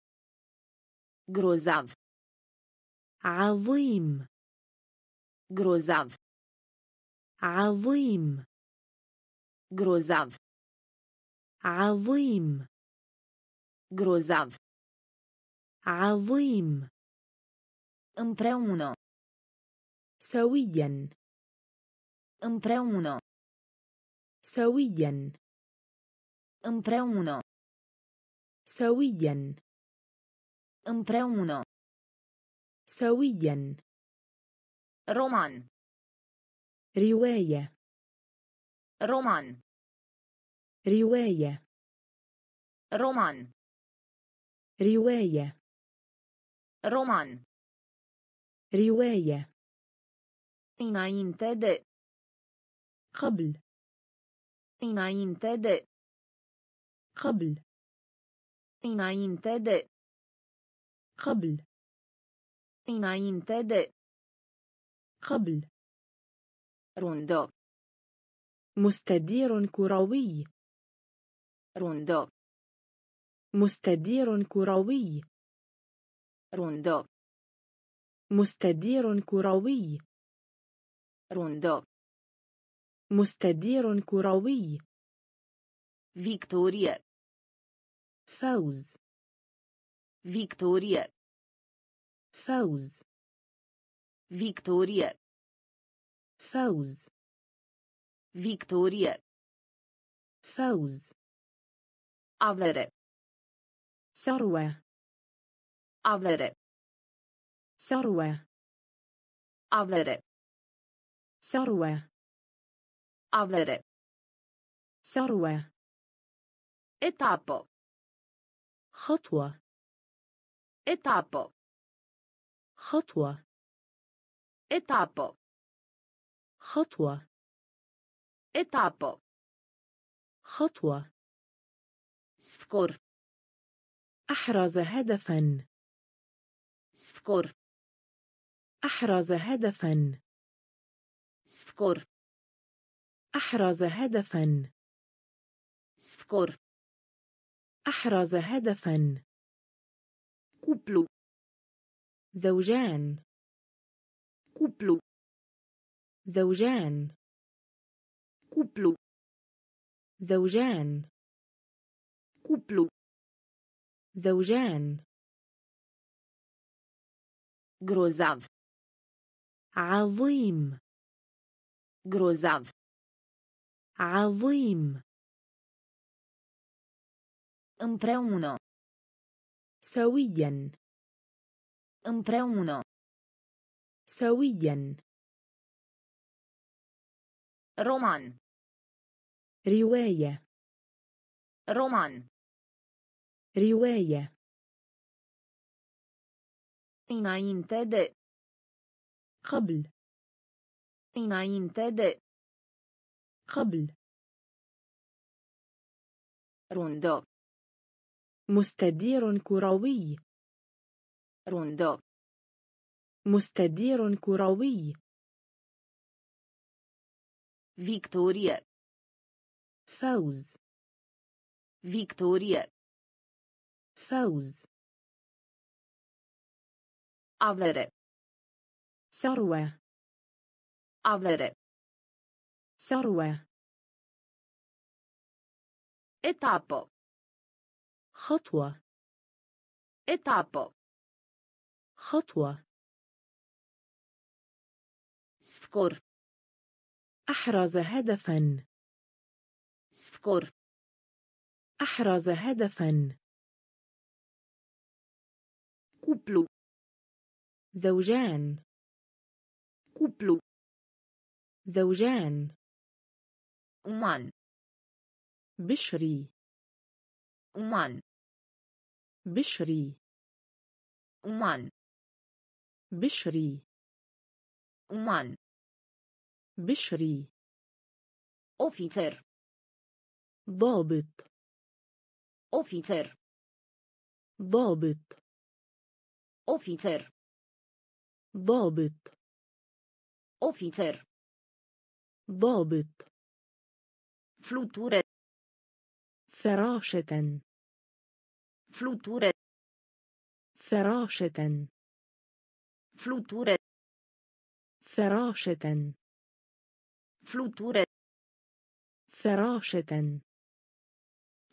grozav عظيم grozav عظيم grozav عظيم grozav عظيم împreună سويا împreună سويا împreună سويا împreună سويا roman رواية. رومان. رواية رومان رواية رومان رواية înainte de قبل înainte de قبل înainte de قبل înainte de قبل روندو مستدير كروي روندو مستدير كروي روندو مستدير كروي روندو مستدير كروي فيكتوريا فوز فيكتوريا فوز فيكتوريا فوز فيكتوريا فوز avere ثروة avere ثروة avere ثروة avere ثروة etappo خطوة etappo خطوة etappo خطوة etappo خطوة سكور أحرز هدفا سكور أحرز هدفا سكور أحرز هدفا سكور أحرز هدفا كوبلو زوجان كوبلو زوجان كوبلو زوجان كوبلو زوجان غروزاف عظيم غروزاف عظيم împreună سويا împreună سويا رومان رواية رومان رواية înainte de قبل înainte de قبل روندو مستدير كروي روندو مستدير كروي فيكتوريا فوز فيكتوريا فوز avere ثروة avere ثروة etappo خطوة etappo خطوة سكور أحرز هدفا سكور أحرز هدفا كوبلو زوجان كوبلو زوجان أمان بشري أمان بشري أمان بشري أمان بشري أوفيسر ضابط أوفيسر ضابط أوفيسر ضابط أوفيسر ضابط فلوتورة فراشة فلوتورة فراشة فلوتورة فراشة فلوتورة فراشة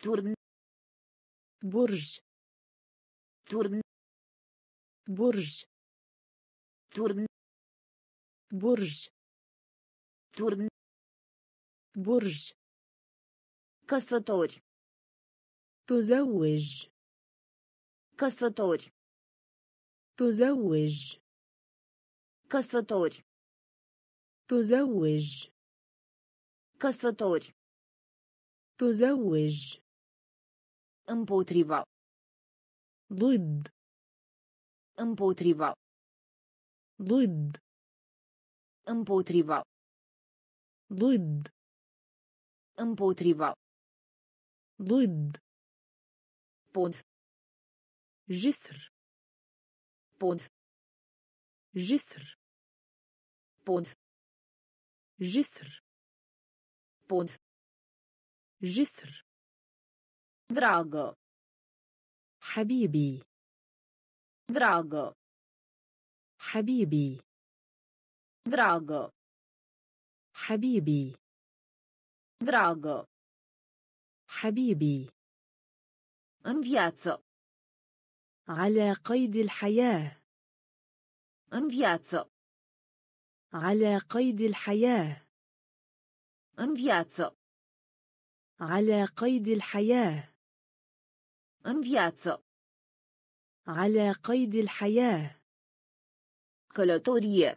تورن برج تورن برج تورن برج تورن برج căsători تزوج căsători تزوج căsători تزوج căsători تزوج. Împotriva. ضد. Împotriva. ضد. Împotriva. ضد. Împotriva. ضد. Pod. جسر. Pod. جسر. Pod. جسر. Pod. جسر. Drago. حبيبي. Drago. حبيبي. Drago. حبيبي. Drago. حبيبي. În viață. على قيد الحياة. În viață. على قيد الحياة. În viață. على قيد الحياة. În viață. على قيد الحياة. Călătorie.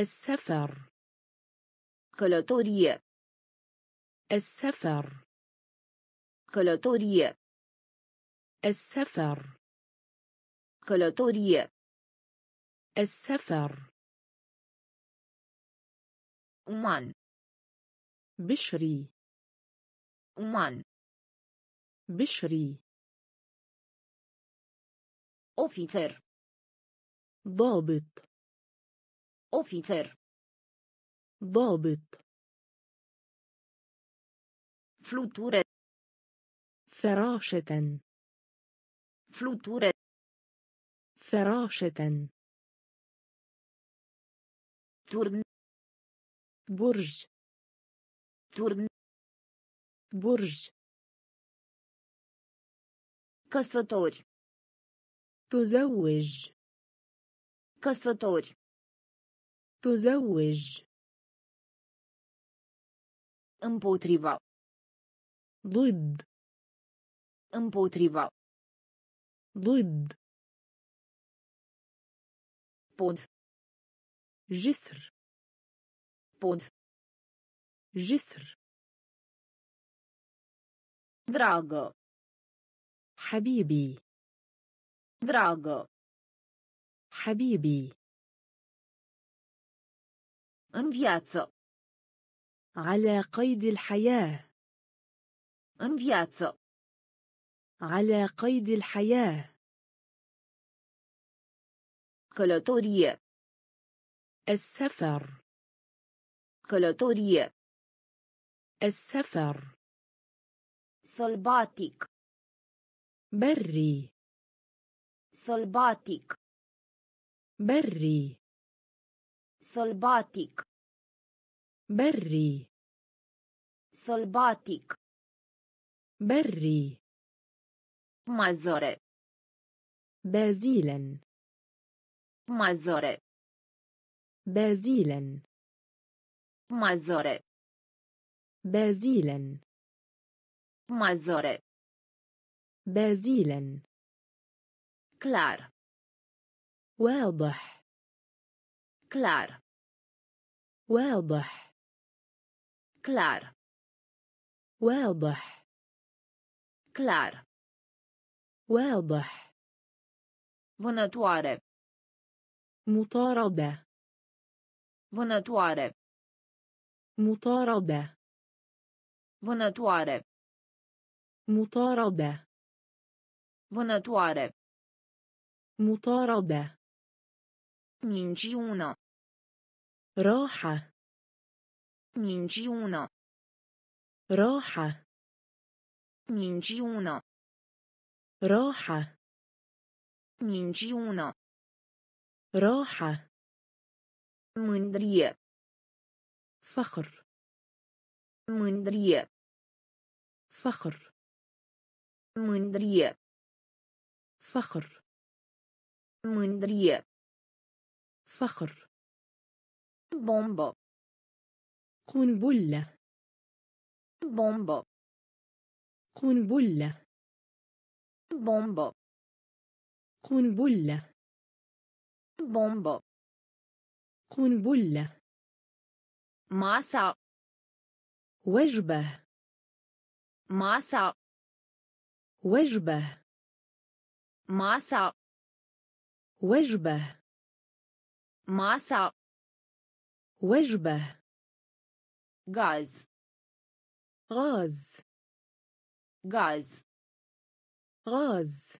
السفر. Călătorie. السفر. Călătorie. السفر. Călătorie. السفر. Uman. بشري. Uman. بشري. Ofițer. ضابط. Ofițer. ضابط. Fluture. فراشة. Fluture. فراشة. تورن. برج. تورن. برج. كساتور. تزوج. كساتور. تزوج. Împotriva. ضد. Împotriva. ضد. Pod. جسر. Pod. جسر. Dragă. حبيبي. Dragă. حبيبي. În viață. على قيد الحياة. În viață. على قيد الحياة. Călătorie. السفر. Călătorie. السفر. Sălbatic. بري. Sălbatic. بري. Sălbatic. بري. Sălbatic. بري. مازورة. بازيلا. مازورة. بازيلا. مازورة. بازيلا. مازورة. بازيلا. كلار. واضح. كلار. واضح. كلار. واضح. كلار. واضح. Vânătoare. مطاردة. Vânătoare. مطاردة. Vânătoare. مطاردة. Vânătoare. مطاردة. Minciună. راحة. Minciună. راحة. Minciună. راحة. minciună. راحة. mândrie. فخر. mândrie. فخر. mândrie. فخر. mândrie. فخر. bombă. قنبلة. bombă. قنبلة. بومبا. قنبلة. بومبا. قنبلة. ماسة. وجبة. masa وجبة masa وجبة masa وجبة غاز غاز غاز غاز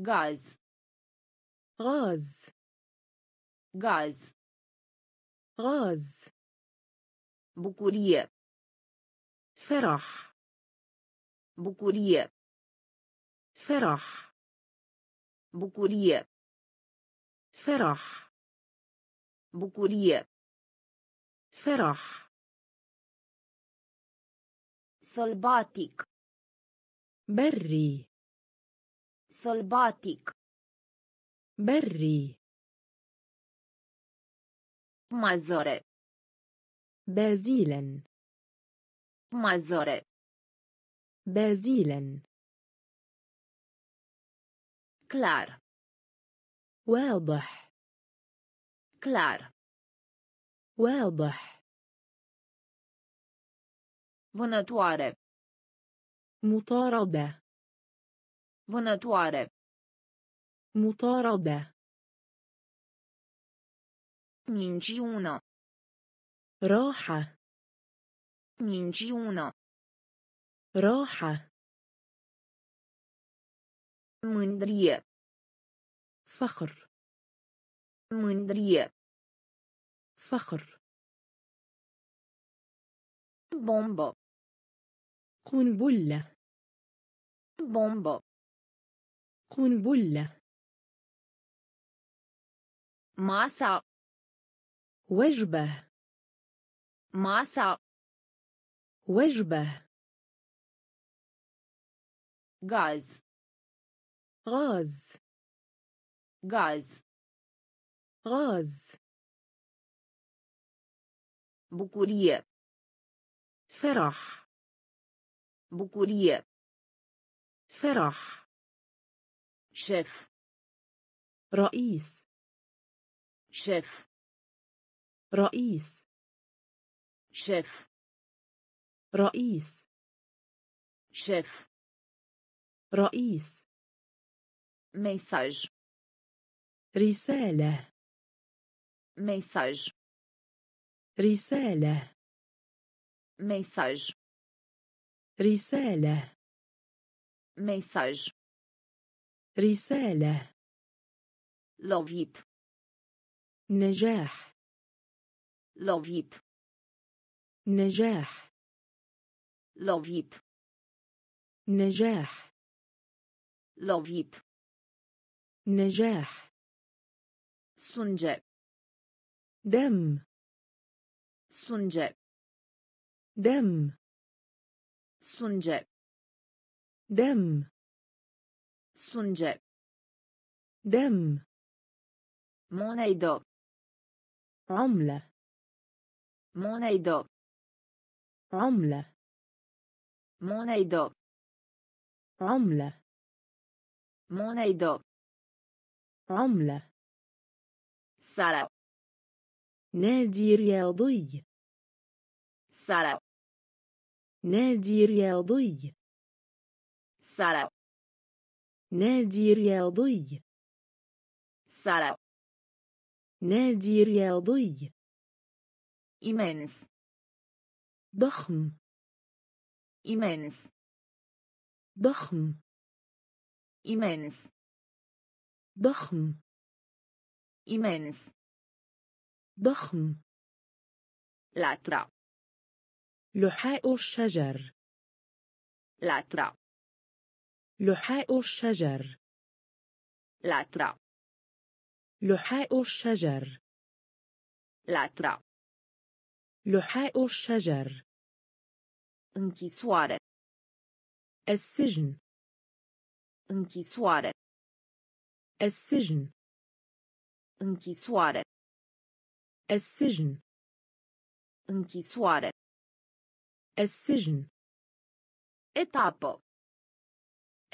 غاز غاز غاز غاز بكورية فرح بكورية فرح بكورية فرح بكورية فرح سلباتيك بري سلباتيك بري مازورة بازيلا مازورة بازيلا كلار واضح كلار واضح vânătoare مطاردة vânătoare مطاردة minciună راحة minciună راحة mândrie فخر mândrie فخر bombă قنبلة bombă قنبلة masa وجبة masa وجبة غاز غاز غاز غاز بكورية فرح بكورية فرح شيف رئيس شيف رئيس شيف رئيس شيف رئيس مسج رسالة مسج رسالة مسج رسالة مسج رسالة لوفيت نجاح لوفيت نجاح لوفيت نجاح لوفيت نجاح سنجة دم سنجة دم سنجة دم سنجة دم مونيدو عملة مونيدو عملة مونيدو عملة مونيدو عملة سارة نادي رياضي سارة نادي رياضي سارة نادي رياضي سارة نادي رياضي إيمانس ضخم إيمانس ضخم إيمانس ضخم إيمانس ضخم لاترا لحاء الشجر لاترا لحاء الشجر لاترا لحاء الشجر لاترا لحاء الشجر انكسوار السجن انكسوار السجن انكسوار السجن انكسوار السجن etapo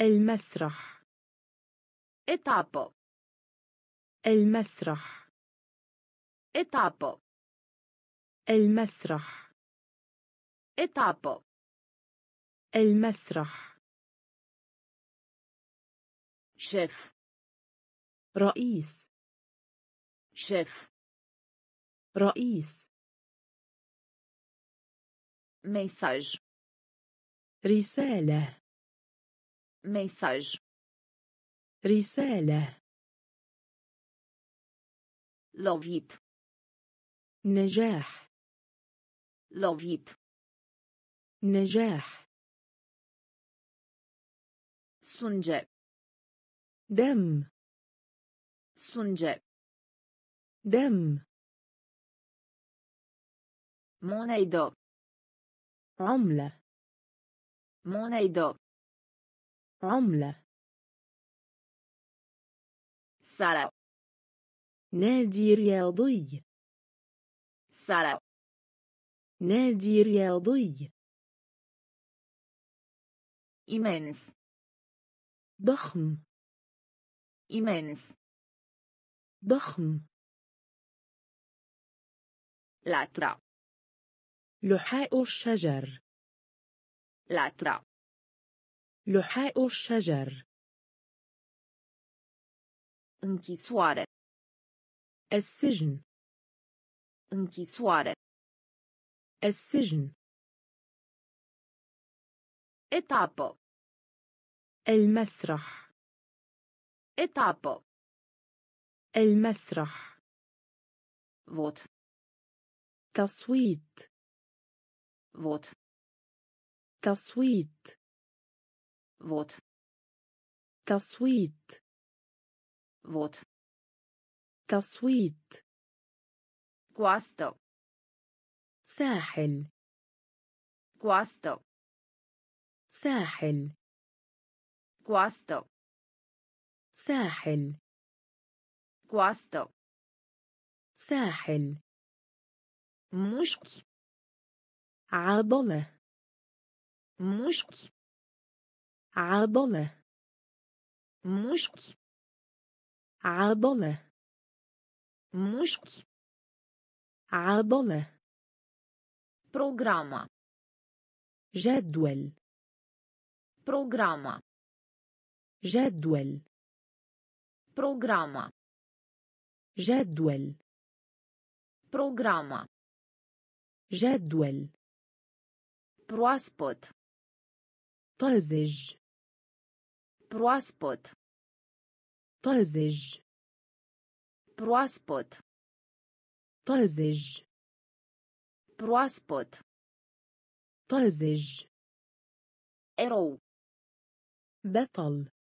المسرح etapo المسرح etapo المسرح etapo المسرح. شيف. رئيس. شيف. رئيس. مساج. رسالة. مساج. رسالة. لوفيت. نجاح. لوفيت. نجاح. سنجة. دم. سنجة. دم. مونيدو. عملة. مونيدو. عملة. سارة. نادي رياضي. سارة. نادي رياضي. إيمانس. ضخم. إيمانس. ضخم. لاترا. لحاء الشجر. لاترا. لحاء الشجر. انكسوار. السجن. انكسوار. السجن. إتابو. المسرح. إتابو. المسرح. فوت. تصويت. فوت. تصويت. فوت. تصويت. فوت. تصويت. كواستو. ساحل. كواستو. ساحل. كواستو. ساحل. كواستو. ساحل. مشكي. عضلة. مشكي. عضلة. مشكي. عضلة. مشكي. عضلة. برنامج. جدول. برنامج. جدول. برنامج. جدول. برنامج. جدول. برواسبوت. طازج. برواسبوت. طازج. برواسبوت. طازج. برواسبوت. طازج. إيرو. بطل.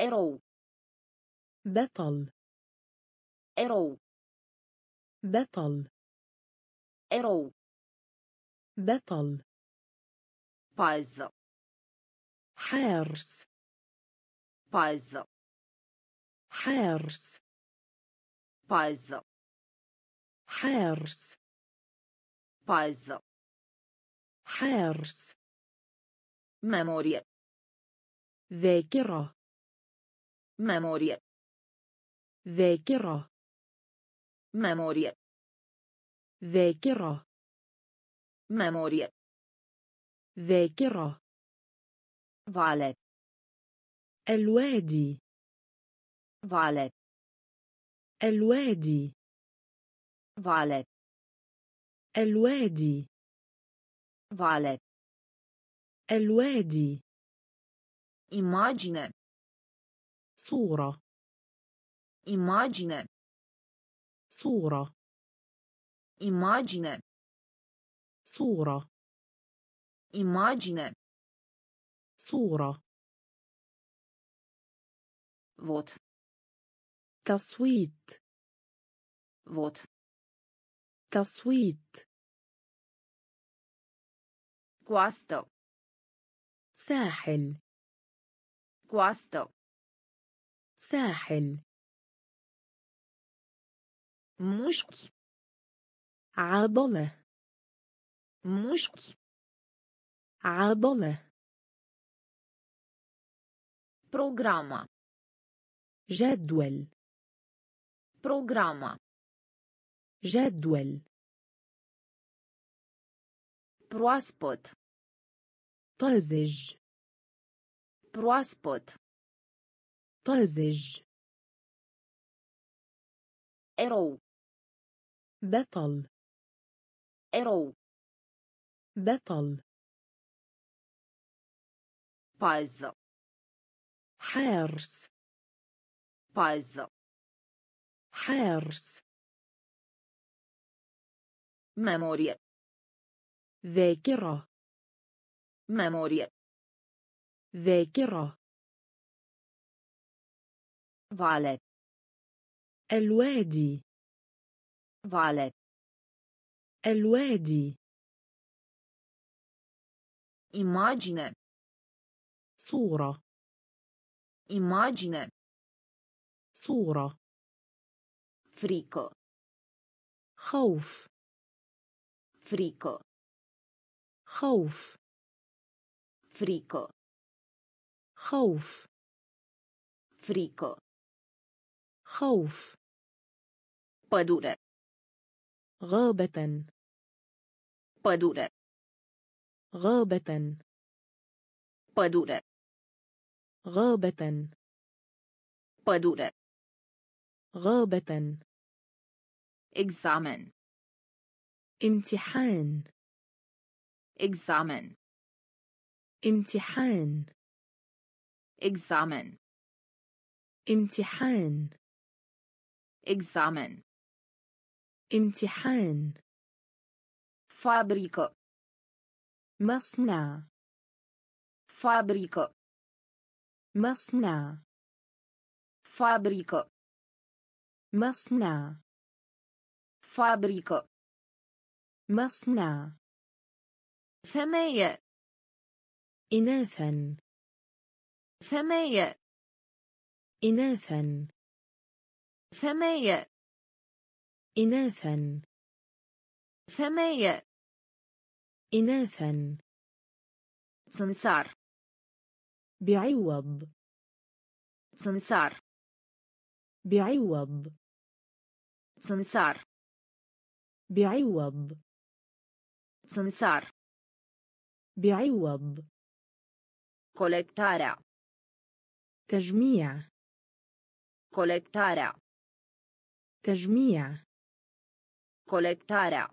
إيرو. بطل. إيرو. بطل. إيرو. بطل. باز. حارس. باز. حارس. باز. حارس. باز. حارس. ميموريا. ذاكرة. ميموريا. ذاكرة. ميموريا. ذاكرة. ميموريا. ذاكرة. فاليت. الوادي. فاليت. الوادي. فاليت. الوادي. فاليت. الوادي. إيماجينة. صورة. إيماجينة. صورة. Imagine. Sura. Imagine. Sura. Vot. Taswit. Vot. Taswit. Guasto. Sahel. Guasto. Sahel. Mushki. عضلة. مشكي. عضلة. برنامج. جدول. برنامج. جدول. برواسبوت. Păzej. Proaspăt. Păzej. Erou. بطل. Erou. بطل. Pază. حارس. Pază. حارس. Memorie. ذاكرة. Memorie. ذاكرة. Vale. الوادي. Vale. الوادي. Imagine. صورة. Imagine. صورة. Frică. خوف. Frică. خوف. Frică. خوف. Frică. خوف. Pădure. غابة. Pădure. غابة. Pădure. غابة. Pădure. غابة. Examen. امتحان. Examen. امتحان. Examen. امتحان. Examen. امتحان. Fabrică. مصنع. Fabrică. مصنع. Fabrică. مصنع. Fabrică. مصنع. ثمية. إناثا. ثمية. إناثا. ثمية. إناثا. ثمية. إناثا. سمسار. بعوض. سمسار. بعوض. سمسار. بعوض. سمسار. بعوض. colectarea. تجميع. colectarea. تجميع. colectarea.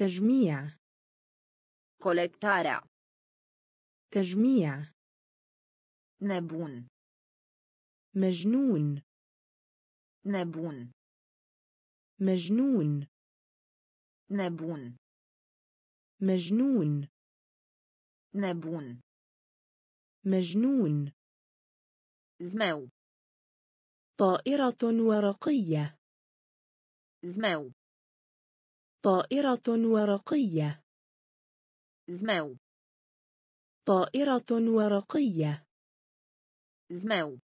تجميع. colectarea. تجميع. nebun. مجنون. nebun. مجنون. nebun. مجنون. nebun. مجنون. زمو. طائرة ورقية. زمو. طائرة ورقية. زمو. طائرة ورقية. زمو.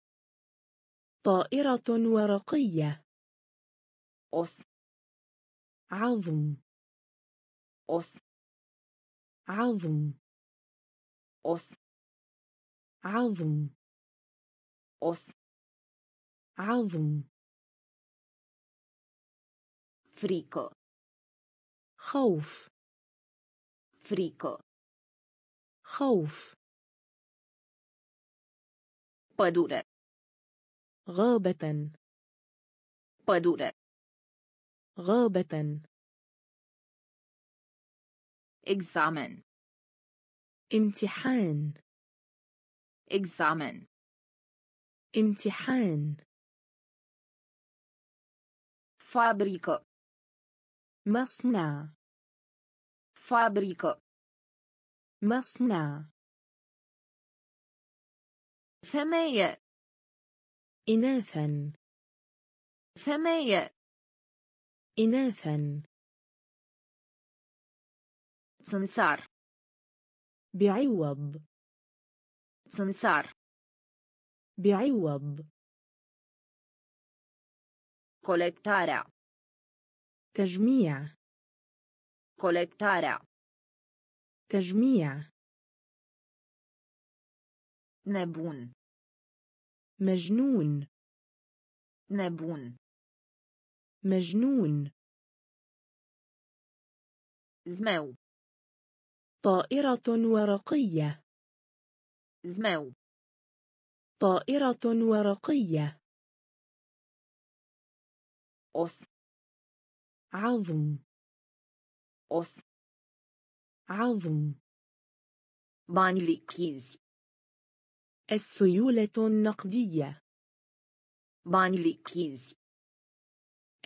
طائرة ورقية. أس. عظم. أس. عظم. أس. عظم. أس. عظم. فريكة. خوف. فريكة. خوف. pădure. غابة. pădure. غابة. examen. امتحان. examen. امتحان. fabrică. مصنع. fabrică. مصنع. ثمية. إناثا. ثمية. إناثا. سمسار. بعوض. سمسار. بعوض. colectarea. تجميع. colectarea. تجميع. nebun. مجنون. nebun. مجنون. zmeu. طائرة ورقية. زمو. طائرة ورقية. أس. عظم. أس. عظم. بانليكيز. السيولة النقدية. بانليكيز.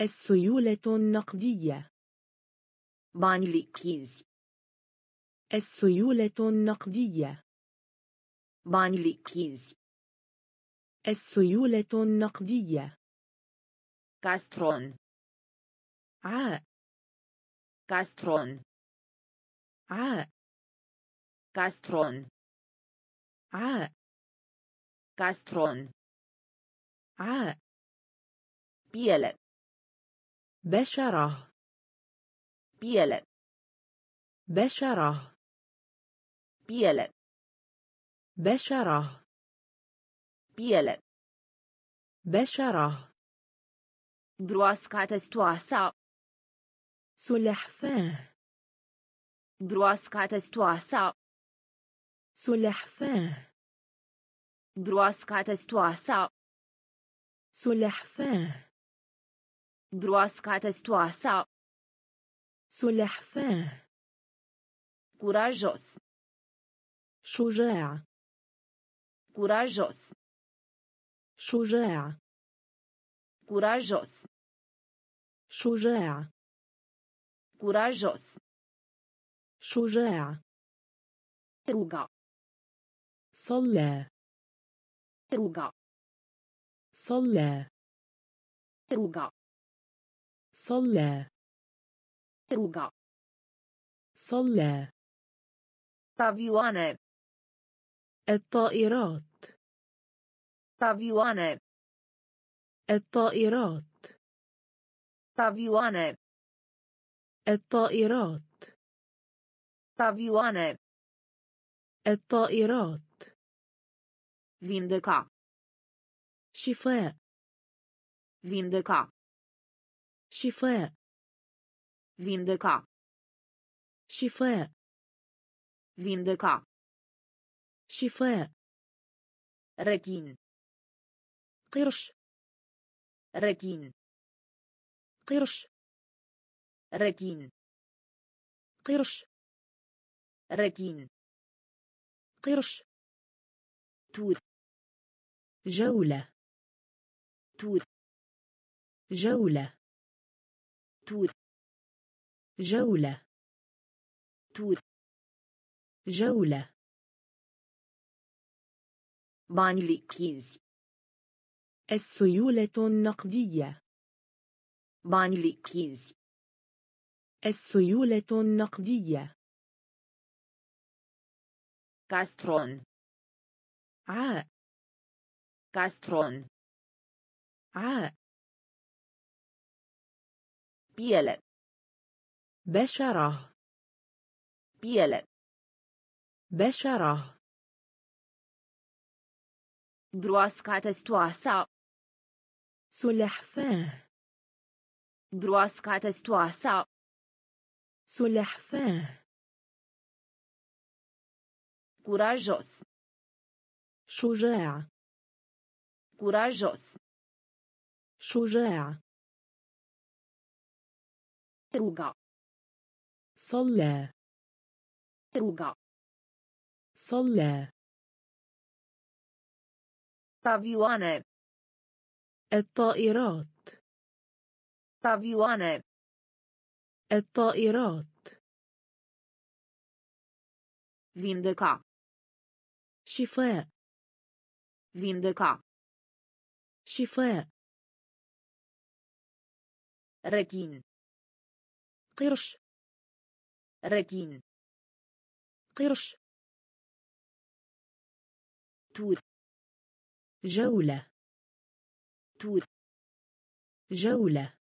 السيولة النقدية. بانليكيز. السيولة النقدية. بانليكيز. السيولة النقدية. كاسترون. عاء. كاسترون. عاء. كاسترون. عاء. كاسترون. عاء. بيلة. بشرة. بيلة. بشرة. بيلة. بشرة. بيلة. بشرة. برواسكات استواسا. سلحفاة. برواسكات استواسا. سلحفاة. برواسكات استواسا. سلحفاة. برواسكات استواسا. سلحفاة. كوراجوس. شجاع. كوراجوس. شجاع. كوراجوس. شجاع. كوراجوس. شجاع. روغا. صلى. روغا. صلى. روغا. صلى. روغا. صلى. طيران. الطائرات. طيران. الطائرات. طيران. الطائرات. طيران. الطائرات. vindeca. شفاء. vindeca. شفاء. vindeca. شفاء. vindeca. شفاء. ركين. قرش. ركين. قرش. ركين. قرش. ركين. قرش. تور. جولة. تور. جولة. تور. جولة. تور. جولة. بانليكيز. السيولة النقدية. بانليكيز. السيولة النقدية. كاسترون. عاء. كاسترون. عاء. بيلة. بشرة. بيلة. بشرة. برواسكات استواسا. سلحفاة. برواسكات استواسا. سلحفاة. كوراجوس. شجاع. كوراجوس. شجاع. روغا. صلى. روغا. صلى. طيران. الطائرات. طيران. الطائرات. vindeca. شفاء. vindeca. شفاء. ركين. قرش. ركين. قرش. تور. جولة. تور. جولة.